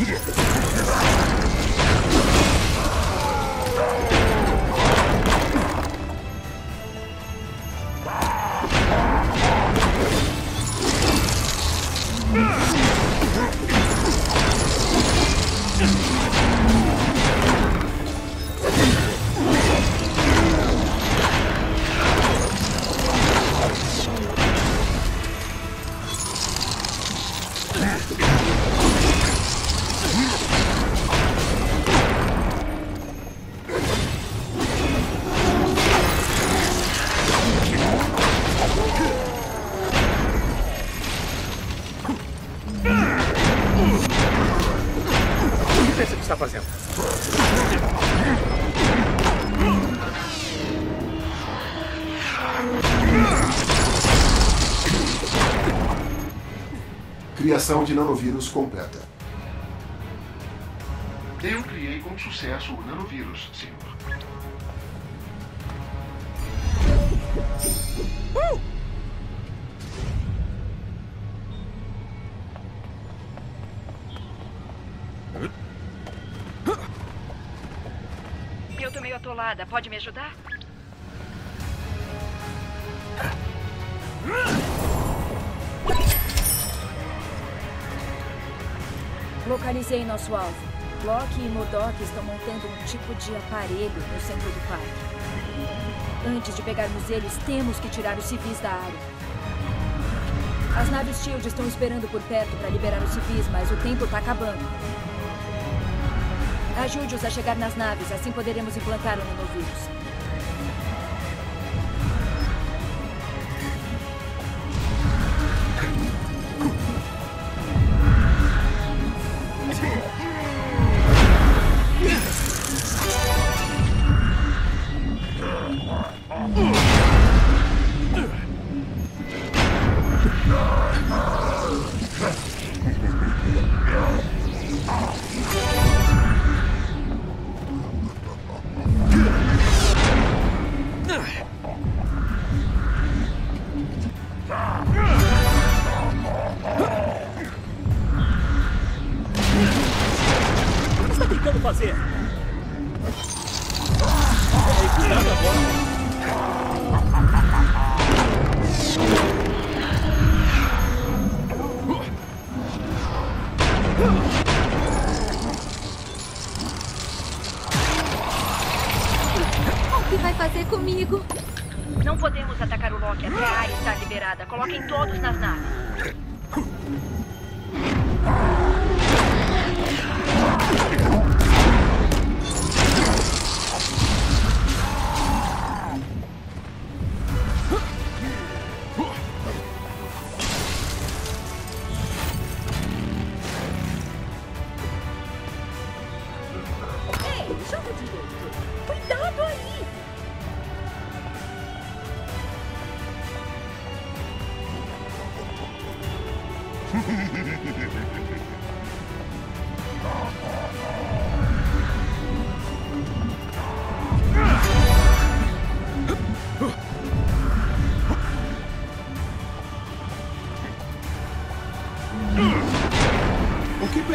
Yeah. Criação de nanovírus completa. Eu criei com sucesso o nanovírus, senhor. Uh! Eu tô meio atolada. Pode me ajudar? Localizei nosso alvo. Loki e Modok estão montando um tipo de aparelho no centro do parque. Antes de pegarmos eles, temos que tirar os civis da área. As naves Shield estão esperando por perto para liberar os civis, mas o tempo tá acabando. Ajude-os a chegar nas naves, assim poderemos implantar o nanovírus.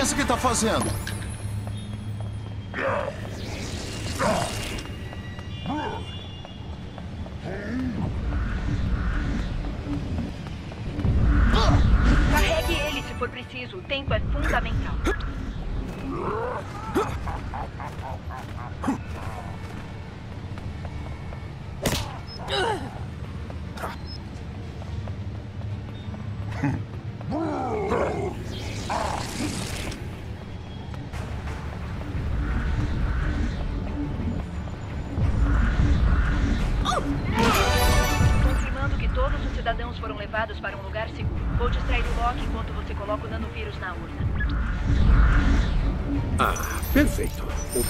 O que tá fazendo? Carregue ele se for preciso. O tempo é fundamental.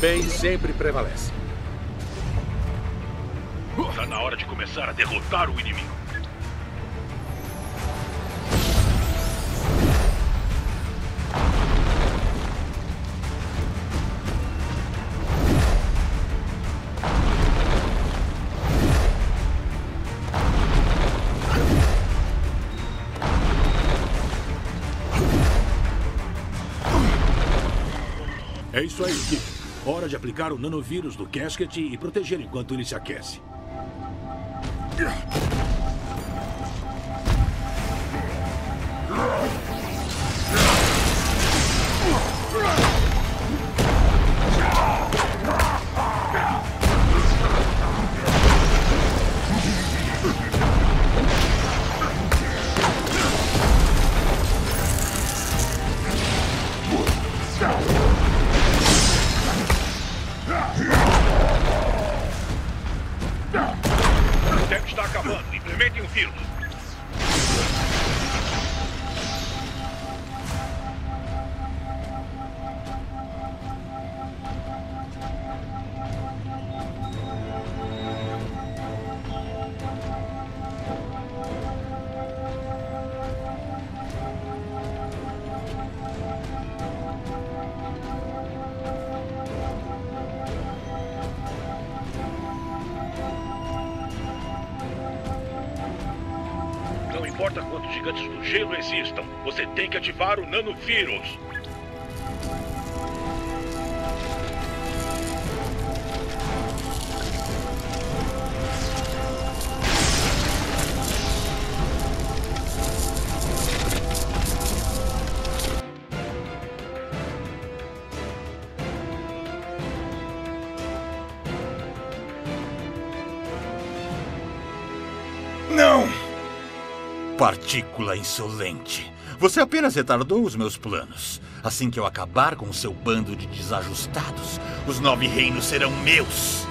Bem sempre prevalece. Está na hora de começar a derrotar o inimigo. É isso aí, Kip. Hora de aplicar o nanovírus do casket e proteger enquanto ele se aquece. Não importa quantos gigantes do gelo existam, você tem que ativar o nanovírus. Partícula insolente. Você apenas retardou os meus planos. Assim que eu acabar com o seu bando de desajustados, os nove reinos serão meus.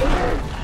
Come on.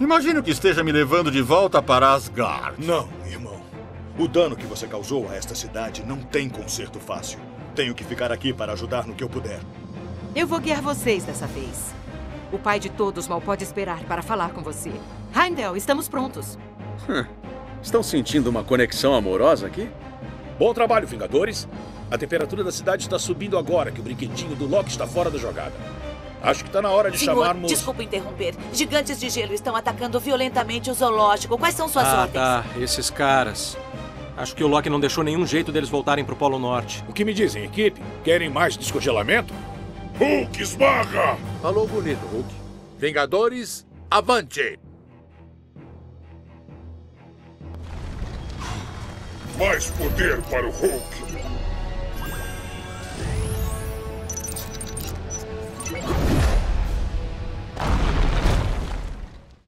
Imagino que esteja me levando de volta para Asgard. Não, irmão. O dano que você causou a esta cidade não tem conserto fácil. Tenho que ficar aqui para ajudar no que eu puder. Eu vou guiar vocês dessa vez. O pai de todos mal pode esperar para falar com você. Heimdall, estamos prontos. Hum. Estão sentindo uma conexão amorosa aqui? Bom trabalho, Vingadores. A temperatura da cidade está subindo agora que o brinquedinho do Loki está fora da jogada. Acho que está na hora de Senhor, chamarmos... desculpa interromper. Gigantes de gelo estão atacando violentamente o zoológico. Quais são suas ah, ordens? Ah, tá. Esses caras... Acho que o Loki não deixou nenhum jeito deles voltarem para o Polo Norte. O que me dizem, equipe? Querem mais descongelamento? Hulk esbarra! Falou bonito, Hulk. Vingadores, avante! Mais poder para o Hulk!